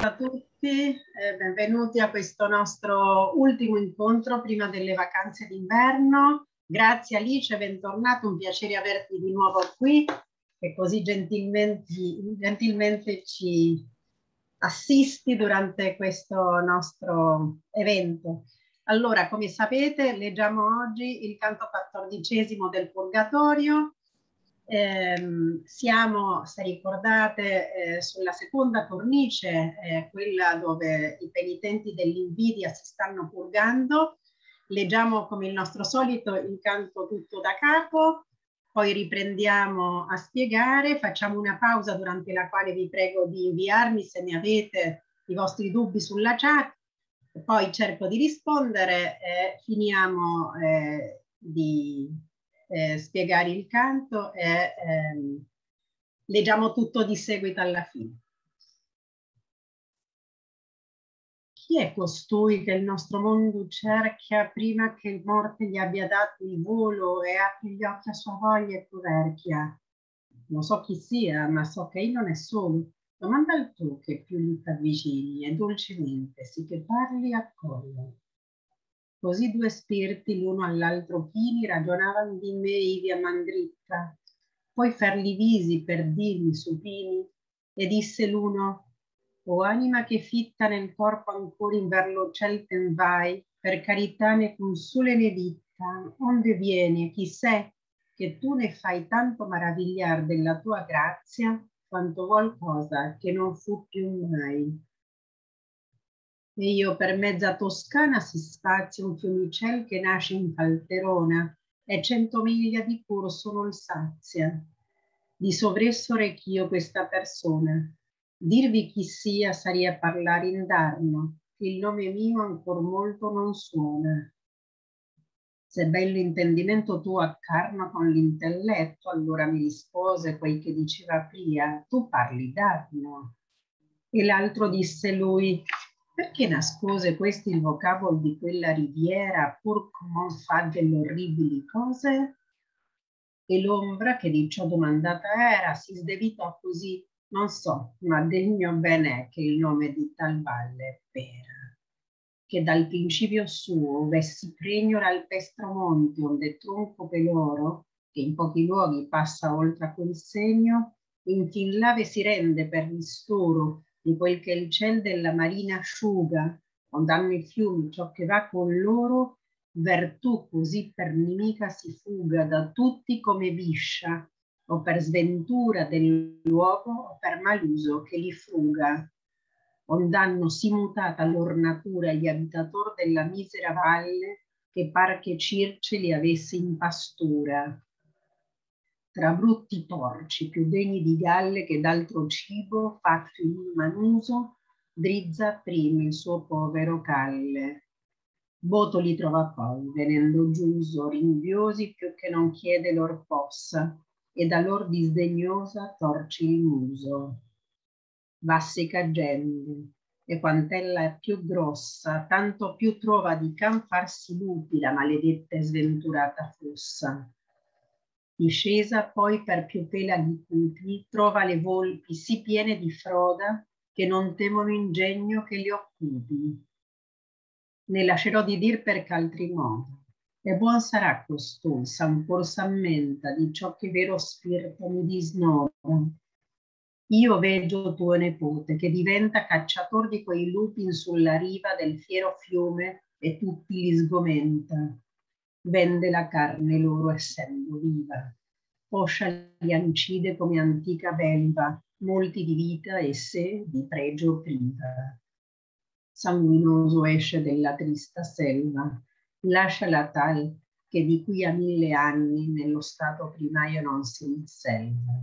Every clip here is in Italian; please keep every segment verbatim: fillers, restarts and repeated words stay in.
Ciao a tutti, eh, benvenuti a questo nostro ultimo incontro prima delle vacanze d'inverno. Grazie Alice, bentornato, un piacere averti di nuovo qui, che così gentilmente, gentilmente ci assisti durante questo nostro evento. Allora, come sapete, leggiamo oggi il canto quattordicesimo del Purgatorio. Eh, siamo, se ricordate, eh, sulla seconda cornice, eh, quella dove i penitenti dell'invidia si stanno purgando. Leggiamo come il nostro solito il canto tutto da capo, poi riprendiamo a spiegare, facciamo una pausa durante la quale vi prego di inviarmi, se ne avete, i vostri dubbi sulla chat, poi cerco di rispondere e finiamo eh, di... Eh, spiegare il canto e ehm, leggiamo tutto di seguito alla fine. Chi è costui che il nostro mondo cerchia prima che il morte gli abbia dato il volo e apri gli occhi a sua voglia e coverchia? Non so chi sia, ma so che io non è solo. Domanda al tuo che più gli t'avvicini e dolcemente sì che parli accoglie. Così due spiriti l'uno all'altro chini ragionavan di me ivi a man dritta, poi ferli visi per dirmi supini, e disse l'uno: o anima che fitta nel corpo ancora in verlo ciel ten vai, per carità ne consule ne ditta, onde viene, chi sei, che tu ne fai tanto maravigliar della tua grazia, quanto vuol cosa che non fu più mai. E io per mezza Toscana si spazia un fiumicel che nasce in Calterona e cento miglia di corso non sazia. Di sovresso rech'io questa persona. Dirvi chi sia saria parlare indarno, che il nome mio ancor molto non suona. Se bello intendimento tu accarna con l'intelletto, allora mi rispose quel che diceva prima, tu parli darno. E l'altro disse lui: perché nascose questi il vocabolo di quella riviera, pur non fa delle orribili cose? E l'ombra che di ciò domandata era, si sdevitò così, non so, ma degno ben è che il nome di tal valle pera, che dal principio suo, ove si pregnora al pestro monte, onde tronco peloro, che in pochi luoghi passa oltre a quel segno, infin lave si rende per ristoro, di quel che il ciel della marina asciuga, ond'hanno i fiumi ciò che va con loro, vertù così per nemica si fuga da tutti come biscia, o per sventura del luogo, o per maluso che li fruga. Ond'hanno si mutata l'ornatura gli abitator della misera valle, che par che Circe li avesse in pastura. Tra brutti porci più degni di galle che d'altro cibo fatto in un manuso, drizza prima il suo povero calle. Boto li trova poi, venendo giuso, rinviosi più che non chiede lor possa, e da lor disdegnosa torci il muso. Vassica gente, e quant'ella è più grossa, tanto più trova di can farsi lupi la maledetta e sventurata fossa. Discesa poi per più pela di cupi, trova le volpi sì piene di froda che non temono ingegno che li occupi. Ne lascerò di dir perché altri modo, e buon sarà costui s'ancor s'ammenta di ciò che vero spirito mi disnoda. Io veggio tuo nepote che diventa cacciator di quei lupi sulla riva del fiero fiume e tutti li sgomenta. Vende la carne loro essendo viva, poscia li ancide come antica belva, molti di vita e sé di pregio priva. Sanguinoso esce della trista selva, lasciala tal che di qui a mille anni nello stato primaio non si inselva.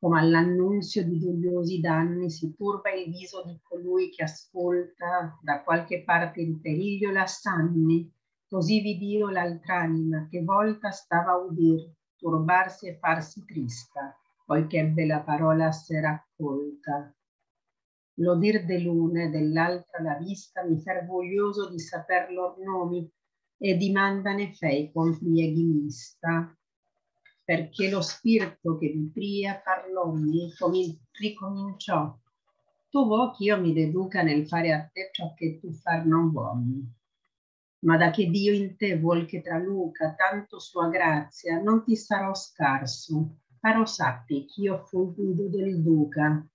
Come all'annunzio di dubbiosi danni si turba il viso di colui che ascolta da qualche parte il periglio l'assanni. Così vid'io l'altra anima che volta stava a udir, turbarsi e farsi trista, poiché ebbe la parola se raccolta. L'odir dell'una e dell'altra la vista mi fer voglioso di saper lor nomi e dimandane fei con plieghi mista, perché lo spirito che vi pria parlò mi ricominciò tu vuoi che io mi deduca nel fare a te ciò che tu far non vuoi, ma da che Dio in te vuol che traluca tanto sua grazia, non ti sarò scarso, però sappi che io fui Guido del Duca,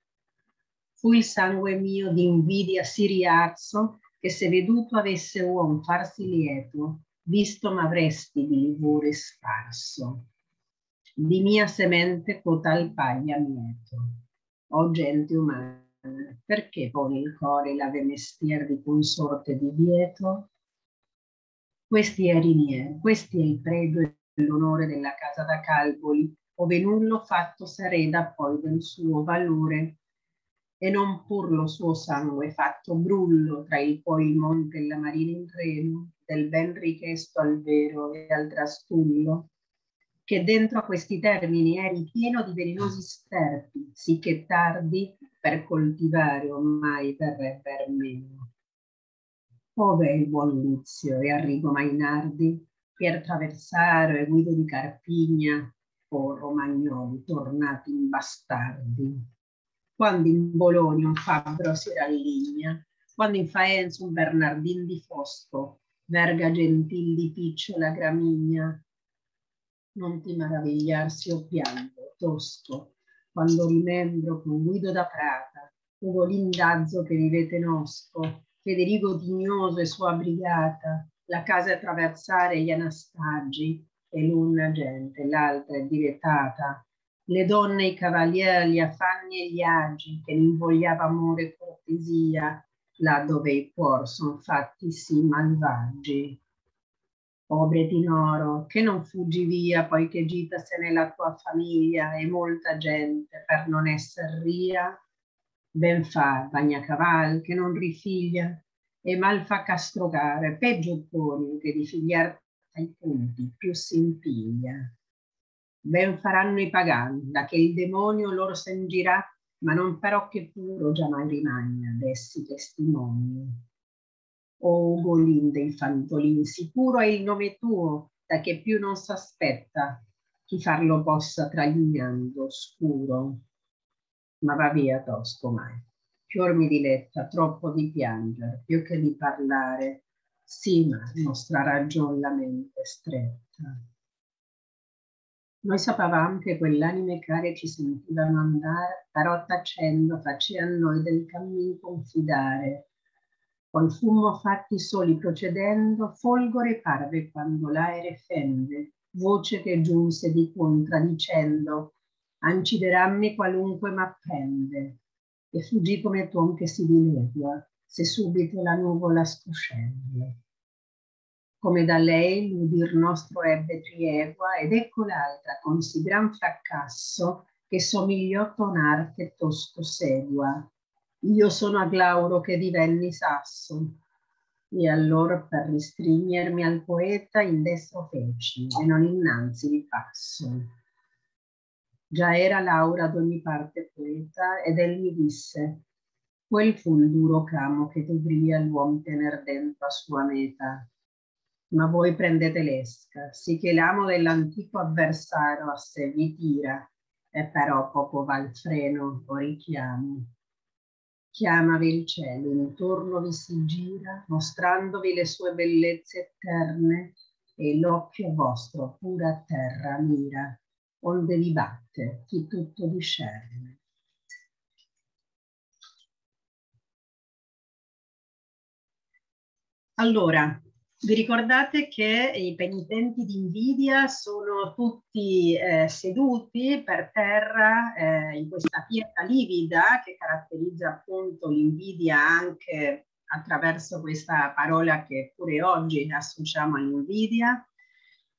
fui il sangue mio d'invidia sì riarso, che se veduto avesse uom farsi lieto, visto m'avresti di livore sparso. Di mia semente cotal paglia mieto, o gente umana, perché poni il core l'ave mestier di consorte di vieto? Questi è Rinier, questi è il pregio e l'onore della casa da Calvoli, ove nullo fatto s'areda poi del suo valore, e non pur lo suo sangue fatto brullo tra il poi il monte e la marina in reno, del ben richiesto al vero e al trastullo, che dentro a questi termini è ripieno di velenosi sterpi, sicché tardi per coltivare ormai verrebber meno. Ove il buon Lizio e Arrigo Mainardi, Pier Traversaro e Guido di Carpigna, o romagnoli tornati in bastardi, quando in Bologna un fabbro si ralligna, quando in Faenza un Bernardin di Fosco, verga gentil di picciola gramigna, non ti maravigliarsi o piango, tosco, quando rimembro con Guido da Prata, Ugolin d'Azzo che vivete nosco, Federigo Dignoso e sua brigata, la casa a traversare gli anastaggi, e l'una gente, l'altra è diretata, le donne, i cavalieri, gli affanni e gli agi, che l'invogliava amore e cortesia, là dove i cuor son fatti sì malvagi. O Bertinoro, che non fuggi via, poi che gitasene la tua famiglia e molta gente per non esser ria, ben fa Bagnacaval, che non rifiglia, e mal fa Castrocaro, peggio Conio, che di figliar ai punti più s'impiglia. Ben faranno i pagani, da che il demonio loro s'ingirà, ma non però che puro già mai rimagna dessi testimoni. O Ugolin dei Fantolin, sicuro è il nome tuo, da che più non s'aspetta chi farlo possa tra l'inganno oscuro. Ma va via tosco mai, fior mi diletta troppo di pianger, più che di parlare, sì ma nostra ragion la mente stretta. Noi sapevamo che quell'anime care ci sentivano andare, però tacendo faceva a noi del cammin confidare. Poi fummo fatti soli procedendo, folgore parve quando l'aere fende, voce che giunse di contra dicendo, anciderammi qualunque m'apprende, e fuggì come ton che si dilegua, se subito la nuvola scoscende. Come da lei l'udir nostro ebbe triegua, ed ecco l'altra con sì gran fracasso che somigliò tonar che tosco segua. Io sono Aglauro che divenni sasso, e allora per ristringermi al poeta in destro feci, e non innanzi di passo. Già era Laura ad ogni parte poeta, ed el mi disse, quel fu il duro camo che dovria l'uom tener dentro a sua meta. Ma voi prendete l'esca, sì che l'amo dell'antico avversario a sé vi tira, e però poco va il freno o richiamo. Chiamavi il cielo, intorno vi si gira, mostrandovi le sue bellezze eterne, e l'occhio vostro pura a terra mira, onde vi batte chi tutto discerne. Allora, vi ricordate che i penitenti di invidia sono tutti eh, seduti per terra eh, in questa pietra livida che caratterizza appunto l'invidia anche attraverso questa parola che pure oggi associamo all'invidia.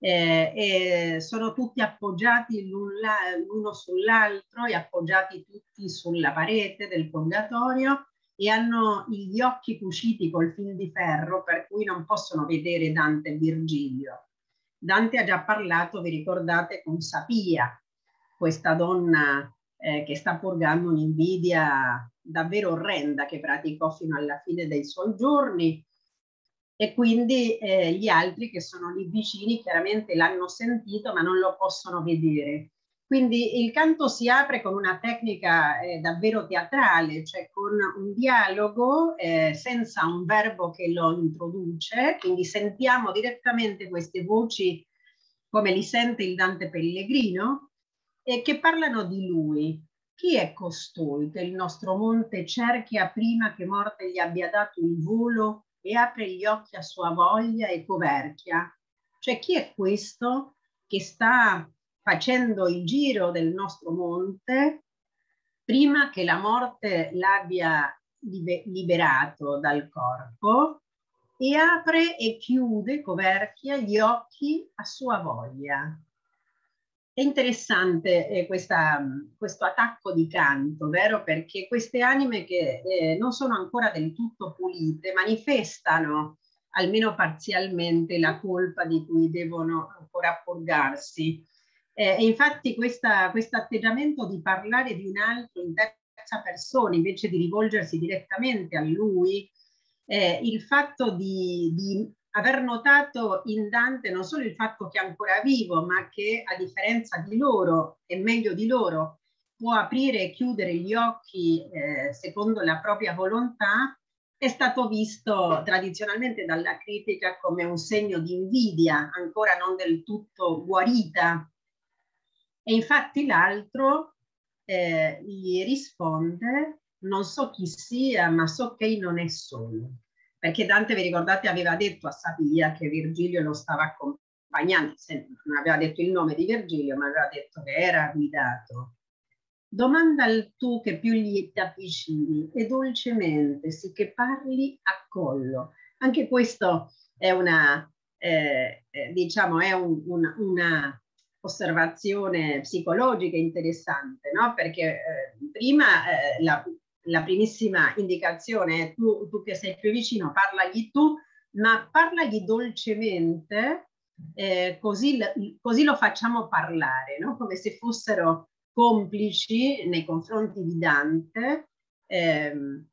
Eh, e sono tutti appoggiati l'uno sull'altro e appoggiati tutti sulla parete del Purgatorio, e hanno gli occhi cuciti col fil di ferro, per cui non possono vedere Dante e Virgilio. Dante ha già parlato, vi ricordate, con Sapia, questa donna eh, che sta purgando un'invidia davvero orrenda che praticò fino alla fine dei suoi giorni, e quindi eh, gli altri che sono lì vicini chiaramente l'hanno sentito ma non lo possono vedere. Quindi il canto si apre con una tecnica eh, davvero teatrale, cioè con un dialogo eh, senza un verbo che lo introduce, quindi sentiamo direttamente queste voci come li sente il Dante Pellegrino e che parlano di lui. Chi è costui che il nostro monte cerchia prima che morte gli abbia dato il volo e apre gli occhi a sua voglia e coverchia? Cioè chi è questo che sta facendo il giro del nostro monte prima che la morte l'abbia liberato dal corpo e apre e chiude, coverchia, gli occhi a sua voglia? È interessante eh, questa, questo attacco di canto, vero? Perché queste anime che eh, non sono ancora del tutto pulite manifestano almeno parzialmente la colpa di cui devono ancora purgarsi. Eh, infatti questa, questo atteggiamento di parlare di un altro in terza persona invece di rivolgersi direttamente a lui, eh, il fatto di... di aver notato in Dante non solo il fatto che è ancora vivo, ma che a differenza di loro e meglio di loro può aprire e chiudere gli occhi eh, secondo la propria volontà, è stato visto tradizionalmente dalla critica come un segno di invidia, ancora non del tutto guarita. E infatti l'altro eh, gli risponde: non so chi sia, ma so che non è solo. Perché Dante, vi ricordate, aveva detto a Sabia che Virgilio lo stava accompagnando, non aveva detto il nome di Virgilio, ma aveva detto che era guidato. Domanda al tu che più gli t'avvicini e dolcemente sì che parli a collo. Anche questo è una, eh, diciamo, è un, un, una osservazione psicologica interessante, no? Perché eh, prima eh, la... La primissima indicazione è tu, tu che sei più vicino, parlagli tu, ma parlagli dolcemente, eh, così, così lo facciamo parlare, no? Come se fossero complici nei confronti di Dante, ehm,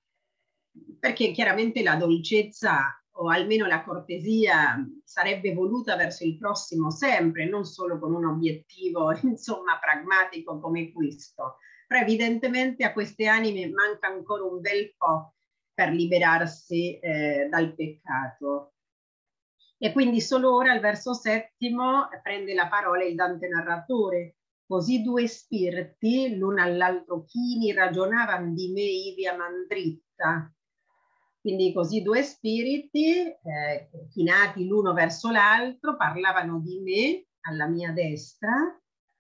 perché chiaramente la dolcezza o almeno la cortesia sarebbe voluta verso il prossimo sempre, non solo con un obiettivo insomma pragmatico come questo. Però evidentemente a queste anime manca ancora un bel po' per liberarsi eh, dal peccato. E quindi solo ora, al verso settimo, prende la parola il Dante narratore. Così due spiriti, l'uno all'altro chini, ragionavan di me ivi a man dritta. Quindi così due spiriti, eh, chinati l'uno verso l'altro, parlavano di me alla mia destra,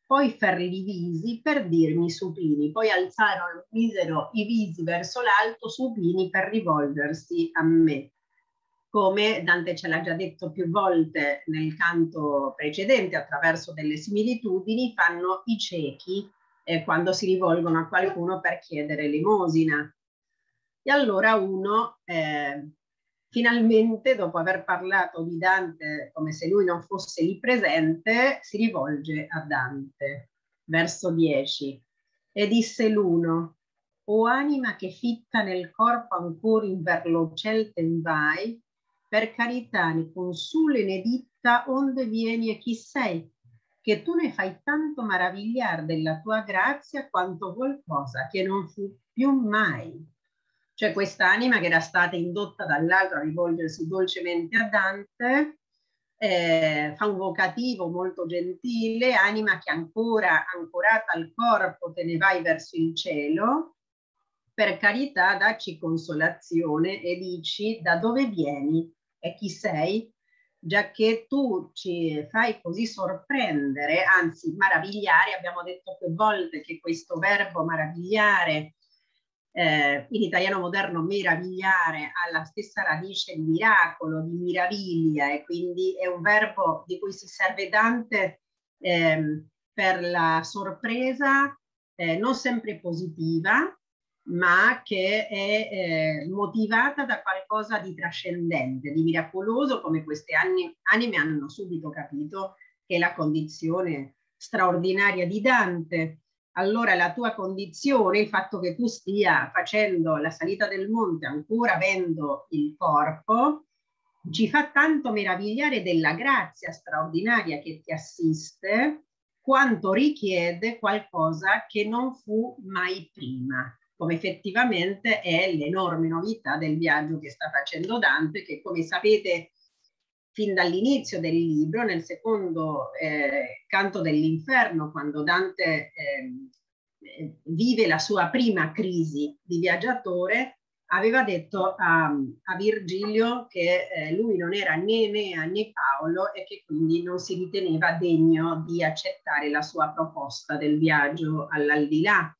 poi ferli i visi per dirmi supini, poi alzarono misero i visi verso l'alto supini per rivolgersi a me. Come Dante ce l'ha già detto più volte nel canto precedente, attraverso delle similitudini, fanno i ciechi eh, quando si rivolgono a qualcuno per chiedere l'elemosina. E allora uno, eh, finalmente, dopo aver parlato di Dante come se lui non fosse lì presente, si rivolge a Dante. Verso dieci. E disse l'uno: o anima che fitta nel corpo ancora in verlocel ten vai, per carità ne consule ne ditta onde vieni e chi sei, che tu ne fai tanto maravigliar della tua grazia quanto qualcosa che non fu più mai. Cioè quest'anima che era stata indotta dall'altro a rivolgersi dolcemente a Dante, eh, fa un vocativo molto gentile: anima che ancora ancorata al corpo te ne vai verso il cielo, per carità dacci consolazione e dici da dove vieni e chi sei, giacché tu ci fai così sorprendere, anzi maravigliare. Abbiamo detto più volte che questo verbo maravigliare, Eh, in italiano moderno meravigliare, ha la stessa radice di miracolo, di miraviglia, e quindi è un verbo di cui si serve Dante ehm, per la sorpresa eh, non sempre positiva, ma che è eh, motivata da qualcosa di trascendente, di miracoloso, come queste anime, anime hanno subito capito che è la condizione straordinaria di Dante. Allora la tua condizione, il fatto che tu stia facendo la salita del monte ancora avendo il corpo, ci fa tanto meravigliare della grazia straordinaria che ti assiste, quanto richiede qualcosa che non fu mai prima, come effettivamente è l'enorme novità del viaggio che sta facendo Dante, che come sapete fin dall'inizio del libro, nel secondo eh, canto dell'Inferno, quando Dante eh, vive la sua prima crisi di viaggiatore, aveva detto a, a Virgilio che eh, lui non era né Enea né Paolo e che quindi non si riteneva degno di accettare la sua proposta del viaggio all'aldilà.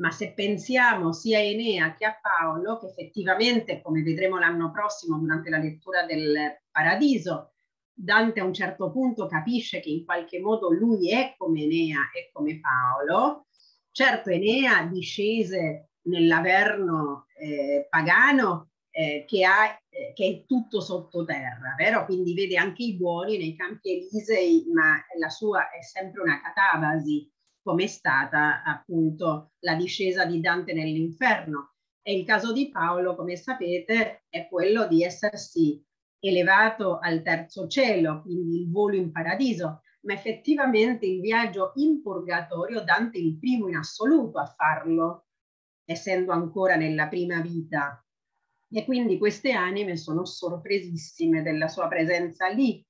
Ma se pensiamo sia a Enea che a Paolo, che effettivamente, come vedremo l'anno prossimo durante la lettura del Paradiso, Dante a un certo punto capisce che in qualche modo lui è come Enea e come Paolo. Certo, Enea discese nell'Averno eh, pagano eh, che, ha, eh, che è tutto sottoterra, vero? Quindi vede anche i buoni nei Campi Elisei, ma la sua è sempre una catavasi, come è stata appunto la discesa di Dante nell'inferno. E il caso di Paolo, come sapete, è quello di essersi elevato al terzo cielo, quindi il volo in paradiso, ma effettivamente il viaggio in purgatorio Dante è il primo in assoluto a farlo, essendo ancora nella prima vita. E quindi queste anime sono sorpresissime della sua presenza lì.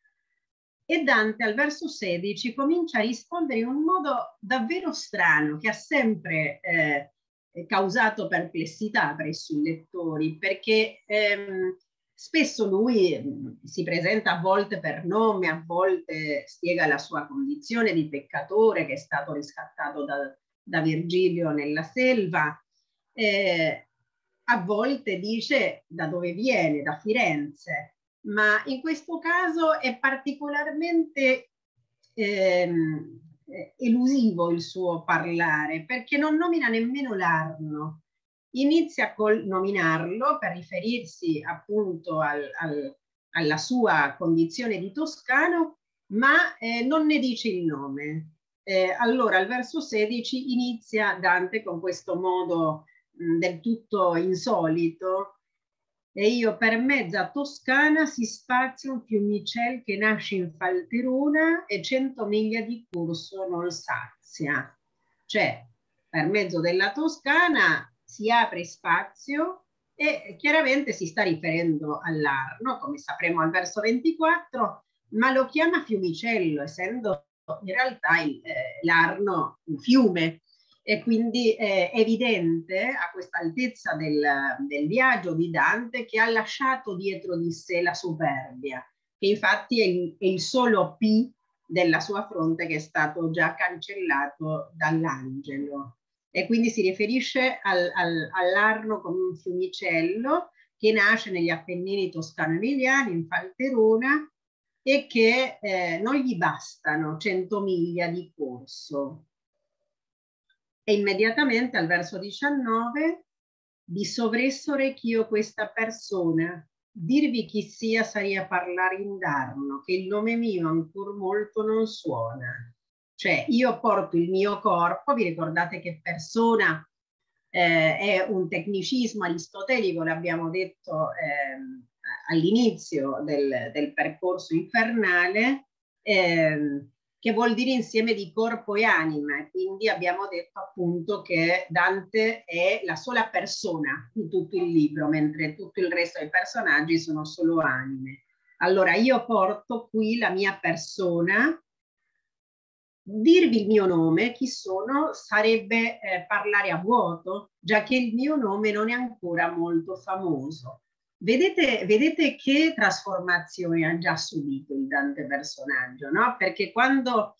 E Dante al verso sedici comincia a rispondere in un modo davvero strano, che ha sempre eh, causato perplessità presso i lettori, perché ehm, spesso lui ehm, si presenta a volte per nome, a volte spiega la sua condizione di peccatore che è stato riscattato da, da Virgilio nella selva, eh, a volte dice da dove viene, da Firenze. Ma in questo caso è particolarmente ehm, elusivo il suo parlare, perché non nomina nemmeno l'Arno. Inizia col nominarlo per riferirsi appunto al, al, alla sua condizione di toscano, ma eh, non ne dice il nome. Eh, allora al verso sedici inizia Dante con questo modo mh, del tutto insolito: e io per mezza Toscana si spazia un fiumicel che nasce in Falterona e cento miglia di corso non sazia. Cioè, per mezzo della Toscana si apre spazio e chiaramente si sta riferendo all'Arno, come sapremo al verso ventiquattro, ma lo chiama fiumicello, essendo in realtà il, eh, l'Arno un fiume. E quindi è evidente a questa altezza del, del viaggio di Dante che ha lasciato dietro di sé la superbia, che infatti è il, è il solo P della sua fronte che è stato già cancellato dall'angelo. E quindi si riferisce al, al, all'Arno come un fiumicello che nasce negli Appennini toscano-emiliani, in Falterona, e che eh, non gli bastano cento miglia di corso. E immediatamente al verso diciannove, di sovressore ch'io questa persona, dirvi chi sia saria parlare indarno, che il nome mio ancor molto non suona. Cioè, io porto il mio corpo, vi ricordate che persona eh, è un tecnicismo aristotelico, l'abbiamo detto eh, all'inizio del, del percorso infernale, eh, che vuol dire insieme di corpo e anima, e quindi abbiamo detto appunto che Dante è la sola persona in tutto il libro, mentre tutto il resto dei personaggi sono solo anime. Allora io porto qui la mia persona, dirvi il mio nome, chi sono, sarebbe eh, parlare a vuoto, già che il mio nome non è ancora molto famoso. Vedete, vedete che trasformazione ha già subito il Dante personaggio, no? Perché quando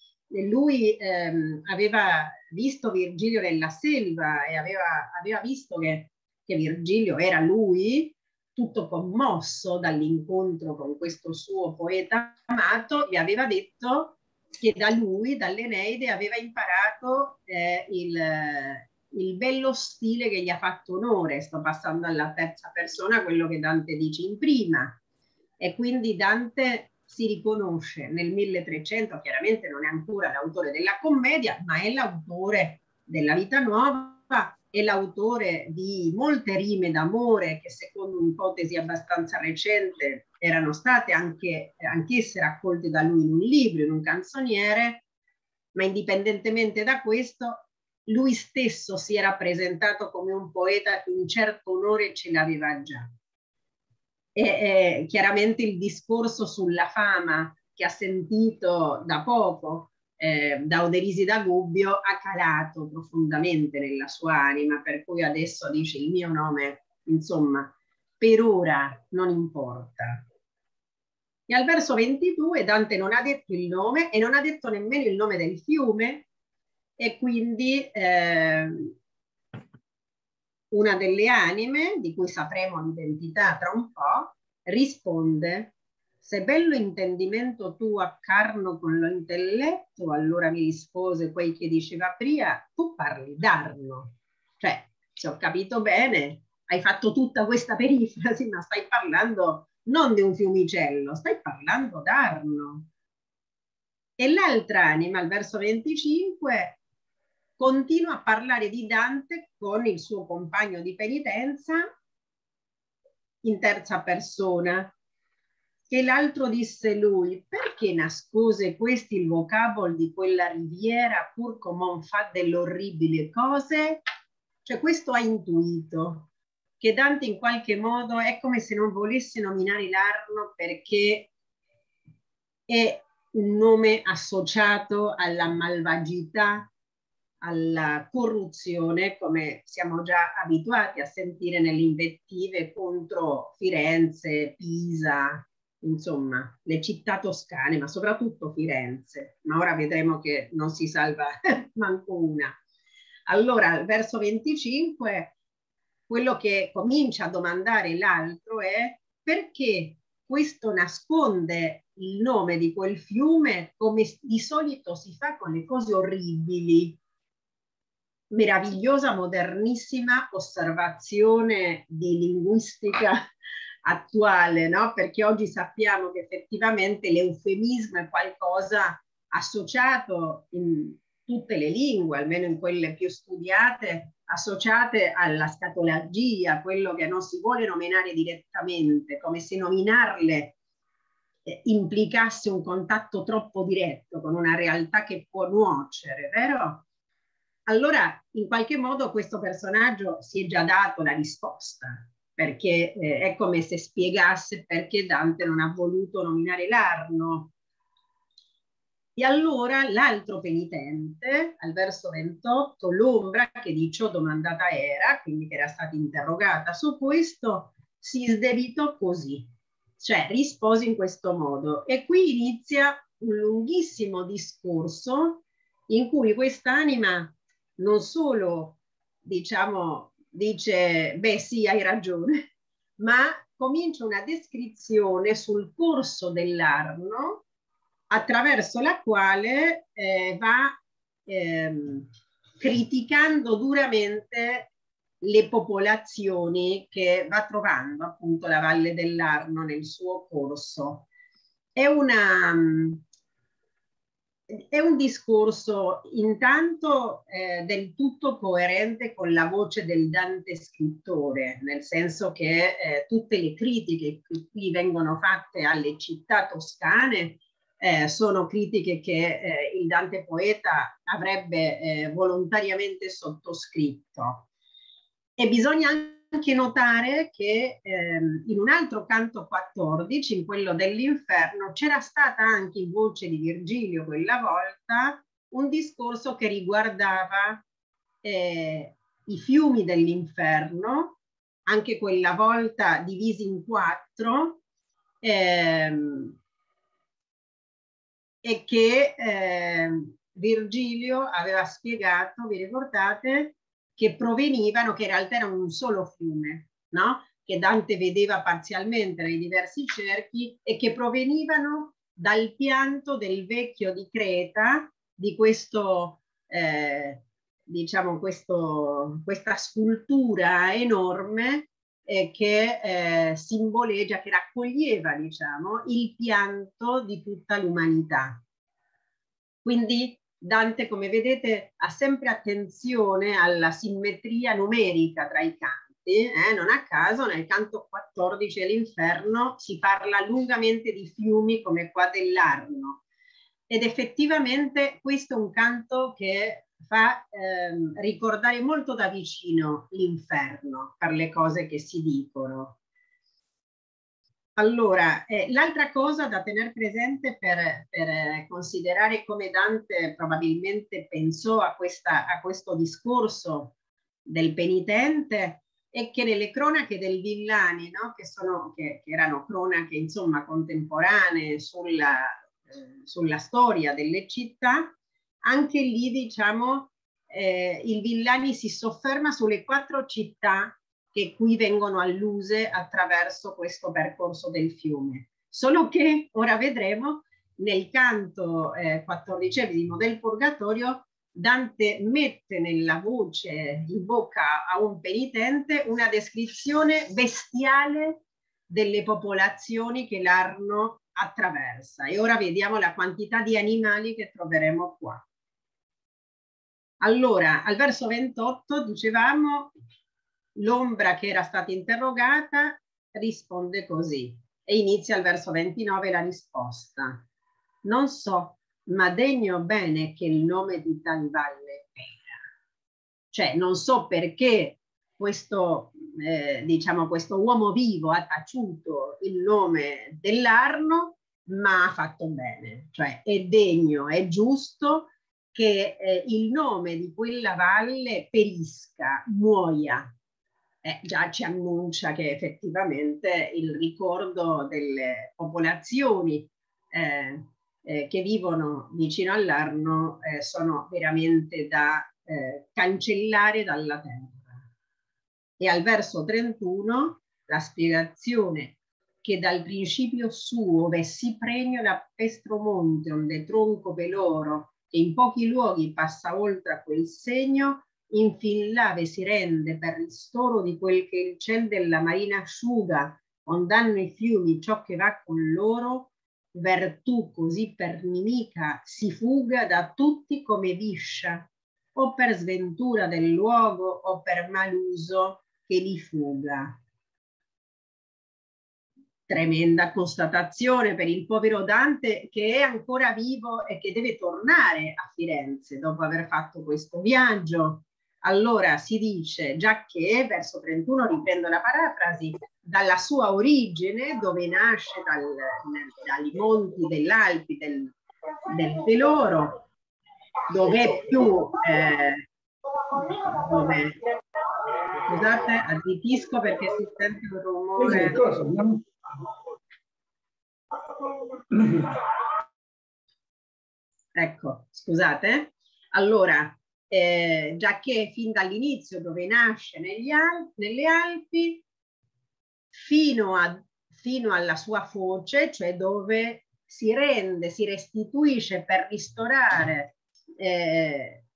lui ehm, aveva visto Virgilio nella selva e aveva, aveva visto che, che Virgilio era lui, tutto commosso dall'incontro con questo suo poeta amato, gli aveva detto che da lui, dall'Eneide, aveva imparato eh, il... il bello stile che gli ha fatto onore. Sto passando alla terza persona, quello che Dante dice in prima, e quindi Dante si riconosce nel milletrecento, chiaramente non è ancora l'autore della Commedia, ma è l'autore della Vita Nuova, è l'autore di molte rime d'amore che, secondo un'ipotesi abbastanza recente, erano state anche, anch'esse raccolte da lui in un libro, in un canzoniere. ma indipendentemente da questo lui stesso si era presentato come un poeta che un certo onore ce l'aveva già. E, eh, chiaramente il discorso sulla fama che ha sentito da poco eh, da Oderisi da Gubbio ha calato profondamente nella sua anima, per cui adesso dice il mio nome, insomma, per ora non importa. E al verso ventidue Dante non ha detto il nome e non ha detto nemmeno il nome del fiume, e quindi eh, una delle anime, di cui sapremo l'identità tra un po', risponde: se bello intendimento tu accarno con lo intelletto, allora mi rispose quel che diceva prima, tu parli d'arno. Cioè, se ho capito bene, hai fatto tutta questa perifrasi, ma stai parlando non di un fiumicello, stai parlando d'arno. E l'altra anima, al verso venticinque, continua a parlare di Dante con il suo compagno di penitenza in terza persona. Che l'altro disse lui: perché nascose questi il vocabolo di quella riviera pur com'on fa dell'orribile cose? Cioè, questo ha intuito che Dante in qualche modo è come se non volesse nominare l'arno, perché è un nome associato alla malvagità, alla corruzione, come siamo già abituati a sentire nelle invettive contro Firenze, Pisa, insomma le città toscane, ma soprattutto Firenze, ma ora vedremo che non si salva manco una. Allora al verso venticinque quello che comincia a domandare l'altro è: perché questo nasconde il nome di quel fiume come di solito si fa con le cose orribili? Meravigliosa, modernissima osservazione di linguistica attuale, no? Perché oggi sappiamo che effettivamente l'eufemismo è qualcosa associato in tutte le lingue, almeno in quelle più studiate, associate alla scatologia, quello che non si vuole nominare direttamente, come se nominarle eh, implicasse un contatto troppo diretto con una realtà che può nuocere, vero? Allora, in qualche modo, questo personaggio si è già dato la risposta, perché eh, è come se spiegasse perché Dante non ha voluto nominare l'arno. E allora l'altro penitente, al verso ventotto, l'ombra che di ciò domandata era, quindi che era stata interrogata su questo, si sdebitò così, cioè rispose in questo modo. E qui inizia un lunghissimo discorso in cui quest'anima non solo, diciamo, dice beh sì, hai ragione, ma comincia una descrizione sul corso dell'arno attraverso la quale eh, va ehm, criticando duramente le popolazioni che va trovando appunto la valle dell'Arno nel suo corso. È una... È un discorso intanto eh, del tutto coerente con la voce del Dante scrittore, nel senso che eh, tutte le critiche che qui vengono fatte alle città toscane eh, sono critiche che eh, il Dante poeta avrebbe eh, volontariamente sottoscritto. E bisogna anche notare che ehm, in un altro canto quattordici, in quello dell'inferno, c'era stata anche in voce di Virgilio quella volta un discorso che riguardava eh, i fiumi dell'inferno, anche quella volta divisi in quattro, ehm, e che ehm, Virgilio aveva spiegato, vi ricordate, che provenivano, che in realtà era un solo fiume, no? Che Dante vedeva parzialmente nei diversi cerchi, e che provenivano dal pianto del vecchio di Creta, di questo, eh, diciamo, questo, questa scultura enorme eh, che eh, simboleggia, che raccoglieva, diciamo, il pianto di tutta l'umanità. Quindi Dante, come vedete, ha sempre attenzione alla simmetria numerica tra i canti, eh? Non a caso nel canto quattordici dell'inferno si parla lungamente di fiumi come qua dell'Arno, Ed effettivamente questo è un canto che fa ehm, ricordare molto da vicino l'inferno per le cose che si dicono. Allora, eh, l'altra cosa da tenere presente per, per considerare come Dante probabilmente pensò a, questa, a questo discorso del penitente è che nelle cronache del Villani, no? che, sono, che, che erano cronache insomma contemporanee sulla, eh, sulla storia delle città, anche lì diciamo eh, il Villani si sofferma sulle quattro città che qui vengono alluse attraverso questo percorso del fiume. Solo che, ora vedremo, nel canto eh, quattordicesimo del Purgatorio, Dante mette nella voce, in bocca a un penitente, una descrizione bestiale delle popolazioni che l'Arno attraversa. E ora vediamo la quantità di animali che troveremo qua. Allora, al verso ventotto, dicevamo, l'ombra che era stata interrogata risponde così e inizia al verso ventinove la risposta. Non so, ma degno bene che il nome di tal valle era. Cioè non so perché questo, eh, diciamo, questo uomo vivo ha taciuto il nome dell'Arno, ma ha fatto bene. Cioè è degno, è giusto che eh, il nome di quella valle perisca, muoia. Eh, già ci annuncia che effettivamente il ricordo delle popolazioni eh, eh, che vivono vicino all'Arno eh, sono veramente da eh, cancellare dalla terra. E al verso trentuno la spiegazione che dal principio suo vessi pregno da pestromonte onde tronco peloro che in pochi luoghi passa oltre a quel segno infin lave si rende per ristoro di quel che il ciel della marina asciuga, ond'hanno i fiumi ciò che va con loro, vertù così per nimica si fuga da tutti come viscia, o per sventura del luogo o per maluso che li fuga. Tremenda constatazione per il povero Dante che è ancora vivo e che deve tornare a Firenze dopo aver fatto questo viaggio. Allora si dice, già che, verso trentuno, riprendo la parafrasi, dalla sua origine, dove nasce dal, dai monti dell'Alpi, del, del Peloro, dove è più, eh, dove, scusate, additisco perché si sente un rumore. Ecco, scusate. Allora, Eh, già che fin dall'inizio dove nasce negli Al- nelle Alpi fino, a, fino alla sua foce, cioè dove si rende, si restituisce per ristorare eh,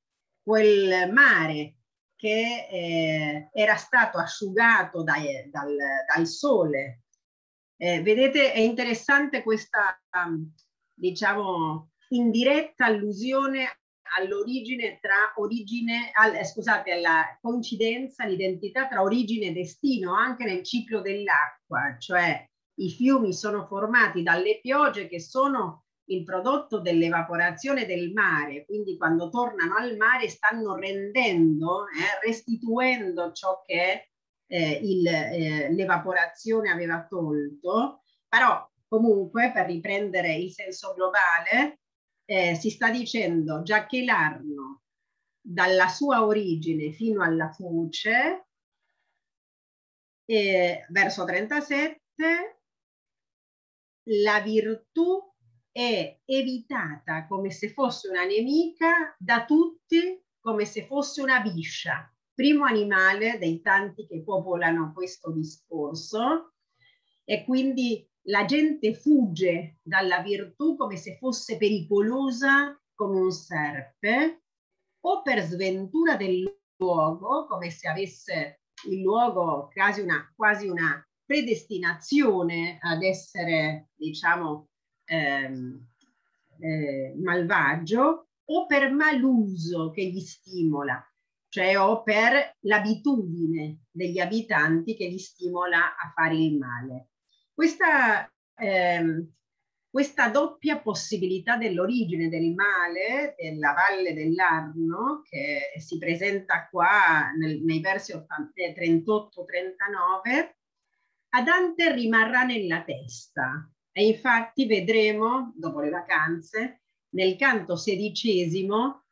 quel mare che eh, era stato asciugato dai, dal, dal sole. Eh, vedete, è interessante questa, diciamo, indiretta allusione all'origine tra origine, al, scusate, alla coincidenza, l'identità tra origine e destino anche nel ciclo dell'acqua, cioè i fiumi sono formati dalle piogge che sono il prodotto dell'evaporazione del mare, quindi quando tornano al mare stanno rendendo, eh, restituendo ciò che eh, il, eh, l'evaporazione aveva tolto, però comunque per riprendere il senso globale, Eh, si sta dicendo già che l'Arno dalla sua origine fino alla foce, eh, verso trentasette, la virtù è evitata come se fosse una nemica da tutti, come se fosse una biscia, primo animale dei tanti che popolano questo discorso, e quindi la gente fugge dalla virtù come se fosse pericolosa come un serpe, o per sventura del luogo, come se avesse il luogo quasi una, quasi una predestinazione ad essere, diciamo, ehm, eh, malvagio, o per maluso che gli stimola, cioè o per l'abitudine degli abitanti che gli stimola a fare il male. Questa eh, questa doppia possibilità dell'origine del male, della valle dell'Arno, che si presenta qua nel, nei versi trentotto trentanove, a Dante rimarrà nella testa. E infatti vedremo, dopo le vacanze, nel canto sedicesimo,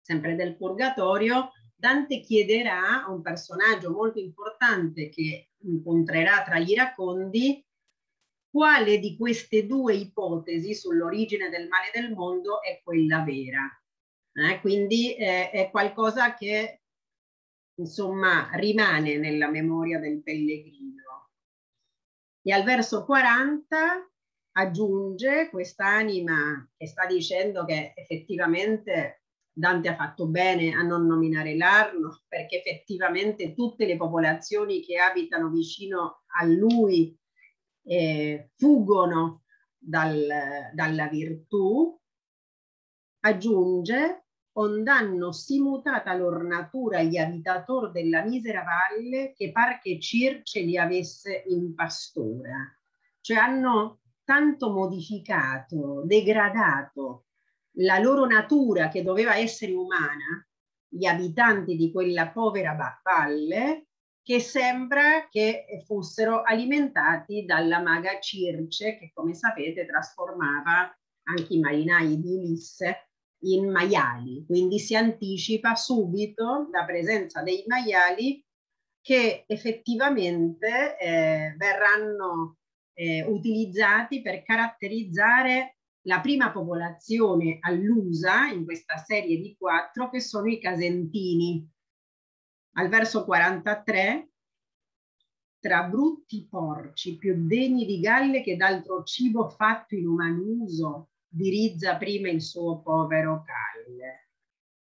sempre del Purgatorio, Dante chiederà a un personaggio molto importante che incontrerà tra gli iracondi quale di queste due ipotesi sull'origine del male del mondo è quella vera. Eh, quindi eh, è qualcosa che, insomma, rimane nella memoria del pellegrino. E al verso quaranta aggiunge quest'anima che sta dicendo che effettivamente Dante ha fatto bene a non nominare l'Arno, perché effettivamente tutte le popolazioni che abitano vicino a lui Eh, fuggono dal, dalla virtù, aggiunge: ond'hanno sì mutata l'ornatura gli abitator della misera valle, che par che Circe li avesse in pastura. Cioè hanno tanto modificato, degradato la loro natura che doveva essere umana, gli abitanti di quella povera valle, che sembra che fossero alimentati dalla maga Circe, che, come sapete, trasformava anche i marinai di Ulisse in maiali. Quindi si anticipa subito la presenza dei maiali che effettivamente eh, verranno eh, utilizzati per caratterizzare la prima popolazione allusa in questa serie di quattro, che sono i Casentini. Al verso quarantatré, tra brutti porci più degni di galle che d'altro cibo fatto in umano uso, dirizza prima il suo povero calle.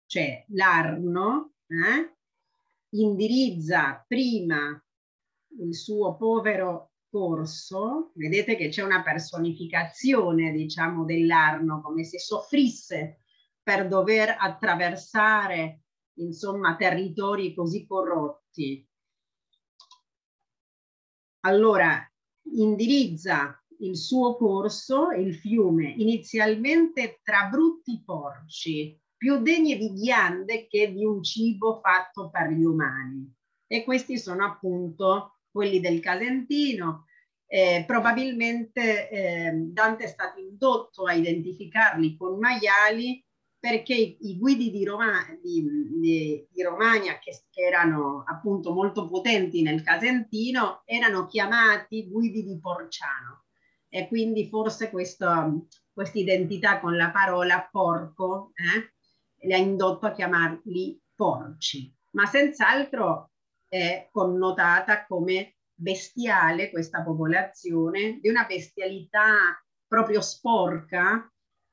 Cioè l'Arno eh, indirizza prima il suo povero corso. Vedete che c'è una personificazione, diciamo, dell'Arno, come se soffrisse per dover attraversare, insomma, territori così corrotti. Allora indirizza il suo corso, il fiume, inizialmente tra brutti porci, più degne di ghiande che di un cibo fatto per gli umani. E questi sono appunto quelli del Casentino. Eh, probabilmente eh, Dante è stato indotto a identificarli con maiali, perché i guidi di, Roma, di, di, di Romagna, che, che erano appunto molto potenti nel Casentino, erano chiamati guidi di Porciano. E quindi forse questa identità con la parola porco eh, le ha indotto a chiamarli porci. Ma senz'altro è connotata come bestiale questa popolazione, di una bestialità proprio sporca,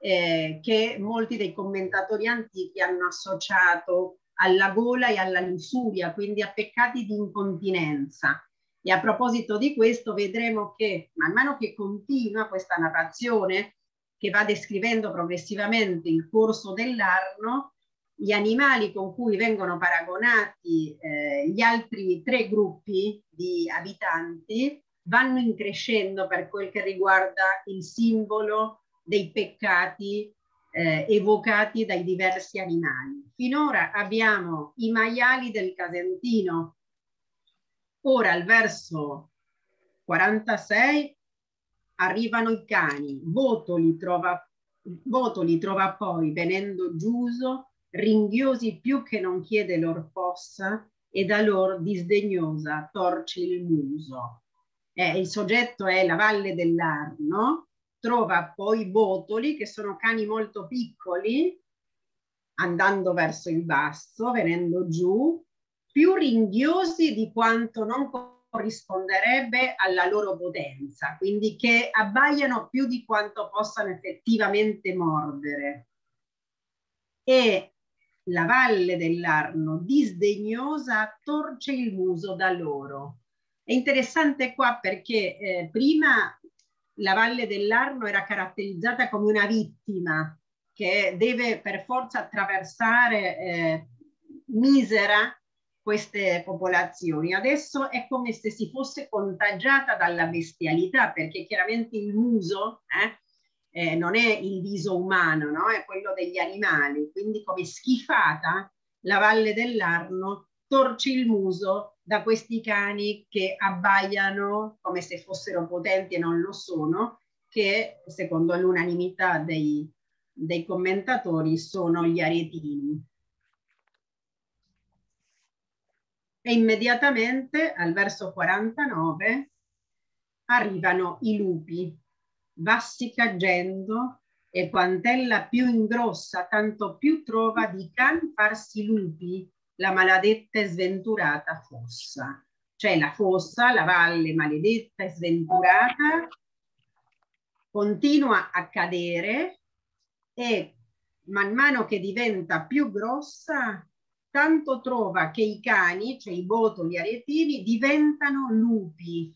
Eh, che molti dei commentatori antichi hanno associato alla gola e alla lussuria, quindi a peccati di incontinenza. E a proposito di questo vedremo che man mano che continua questa narrazione, che va descrivendo progressivamente il corso dell'Arno, gli animali con cui vengono paragonati eh, gli altri tre gruppi di abitanti vanno increscendo per quel che riguarda il simbolo dei peccati eh, evocati dai diversi animali. Finora abbiamo i maiali del Casentino. Ora al verso quarantasei arrivano i cani. Votoli trova, Votoli trova poi, venendo giuso, ringhiosi più che non chiede lor possa, e da lor disdegnosa torci il muso. Eh, il soggetto è la valle dell'Arno. Trova poi Votoli, che sono cani molto piccoli, andando verso il basso, venendo giù, più ringhiosi di quanto non corrisponderebbe alla loro potenza, quindi che abbaiano più di quanto possano effettivamente mordere. E la valle dell'Arno, disdegnosa, torce il muso da loro. È interessante qua perché eh, prima la valle dell'Arno era caratterizzata come una vittima che deve per forza attraversare eh, misera queste popolazioni. Adesso è come se si fosse contagiata dalla bestialità, perché chiaramente il muso eh, eh, non è il viso umano, no? È quello degli animali, quindi come schifata la Valle dell'Arno torce il muso da questi cani che abbaiano come se fossero potenti e non lo sono, che secondo l'unanimità dei, dei commentatori sono gli aretini. E immediatamente al verso quarantanove arrivano i lupi, vassicagendo, e quant'ella più ingrossa, tanto più trova di can farsi lupi, la maladetta e sventurata fossa. Cioè la fossa, la valle maledetta e sventurata, continua a cadere e man mano che diventa più grossa, tanto trova che i cani, cioè i botoli aretini, diventano lupi.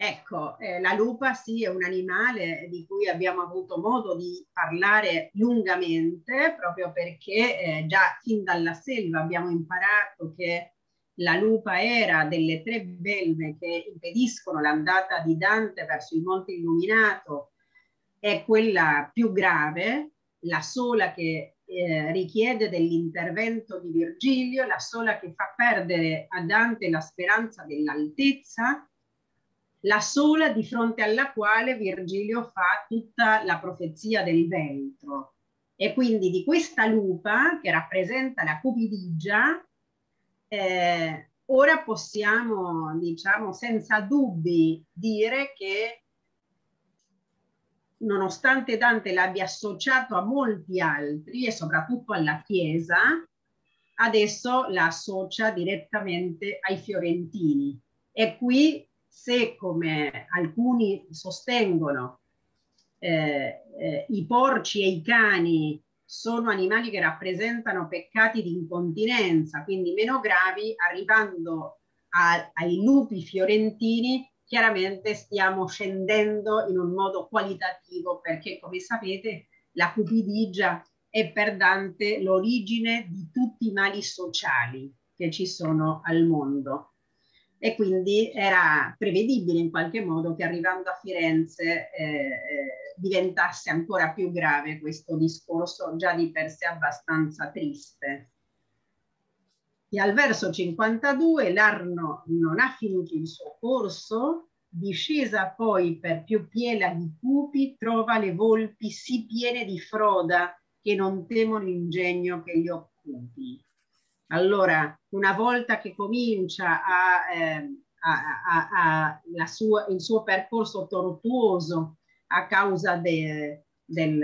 Ecco, eh, la lupa sì è un animale di cui abbiamo avuto modo di parlare lungamente, proprio perché eh, già fin dalla selva abbiamo imparato che la lupa era delle tre belve che impediscono l'andata di Dante verso il Monte Illuminato, è quella più grave, la sola che Eh, richiede dell'intervento di Virgilio, la sola che fa perdere a Dante la speranza dell'altezza, la sola di fronte alla quale Virgilio fa tutta la profezia del ventro. E quindi di questa lupa, che rappresenta la cupidigia, eh, ora possiamo, diciamo, senza dubbi dire che nonostante Dante l'abbia associato a molti altri e soprattutto alla Chiesa, adesso la associa direttamente ai fiorentini. E qui, se come alcuni sostengono, eh, eh, i porci e i cani sono animali che rappresentano peccati di incontinenza, quindi meno gravi, arrivando a, ai lupi fiorentini, chiaramente stiamo scendendo in un modo qualitativo, perché come sapete la cupidigia è per Dante l'origine di tutti i mali sociali che ci sono al mondo, e quindi era prevedibile in qualche modo che arrivando a Firenze eh, eh, diventasse ancora più grave questo discorso, già di per sé abbastanza triste. E al verso cinquantadue l'Arno non ha finito il suo corso, discesa poi per più piena di cupi, trova le volpi sì piene di froda che non temono ingegno che gli occupi. Allora, una volta che comincia a, eh, a, a, a la sua, il suo percorso tortuoso a causa de, del,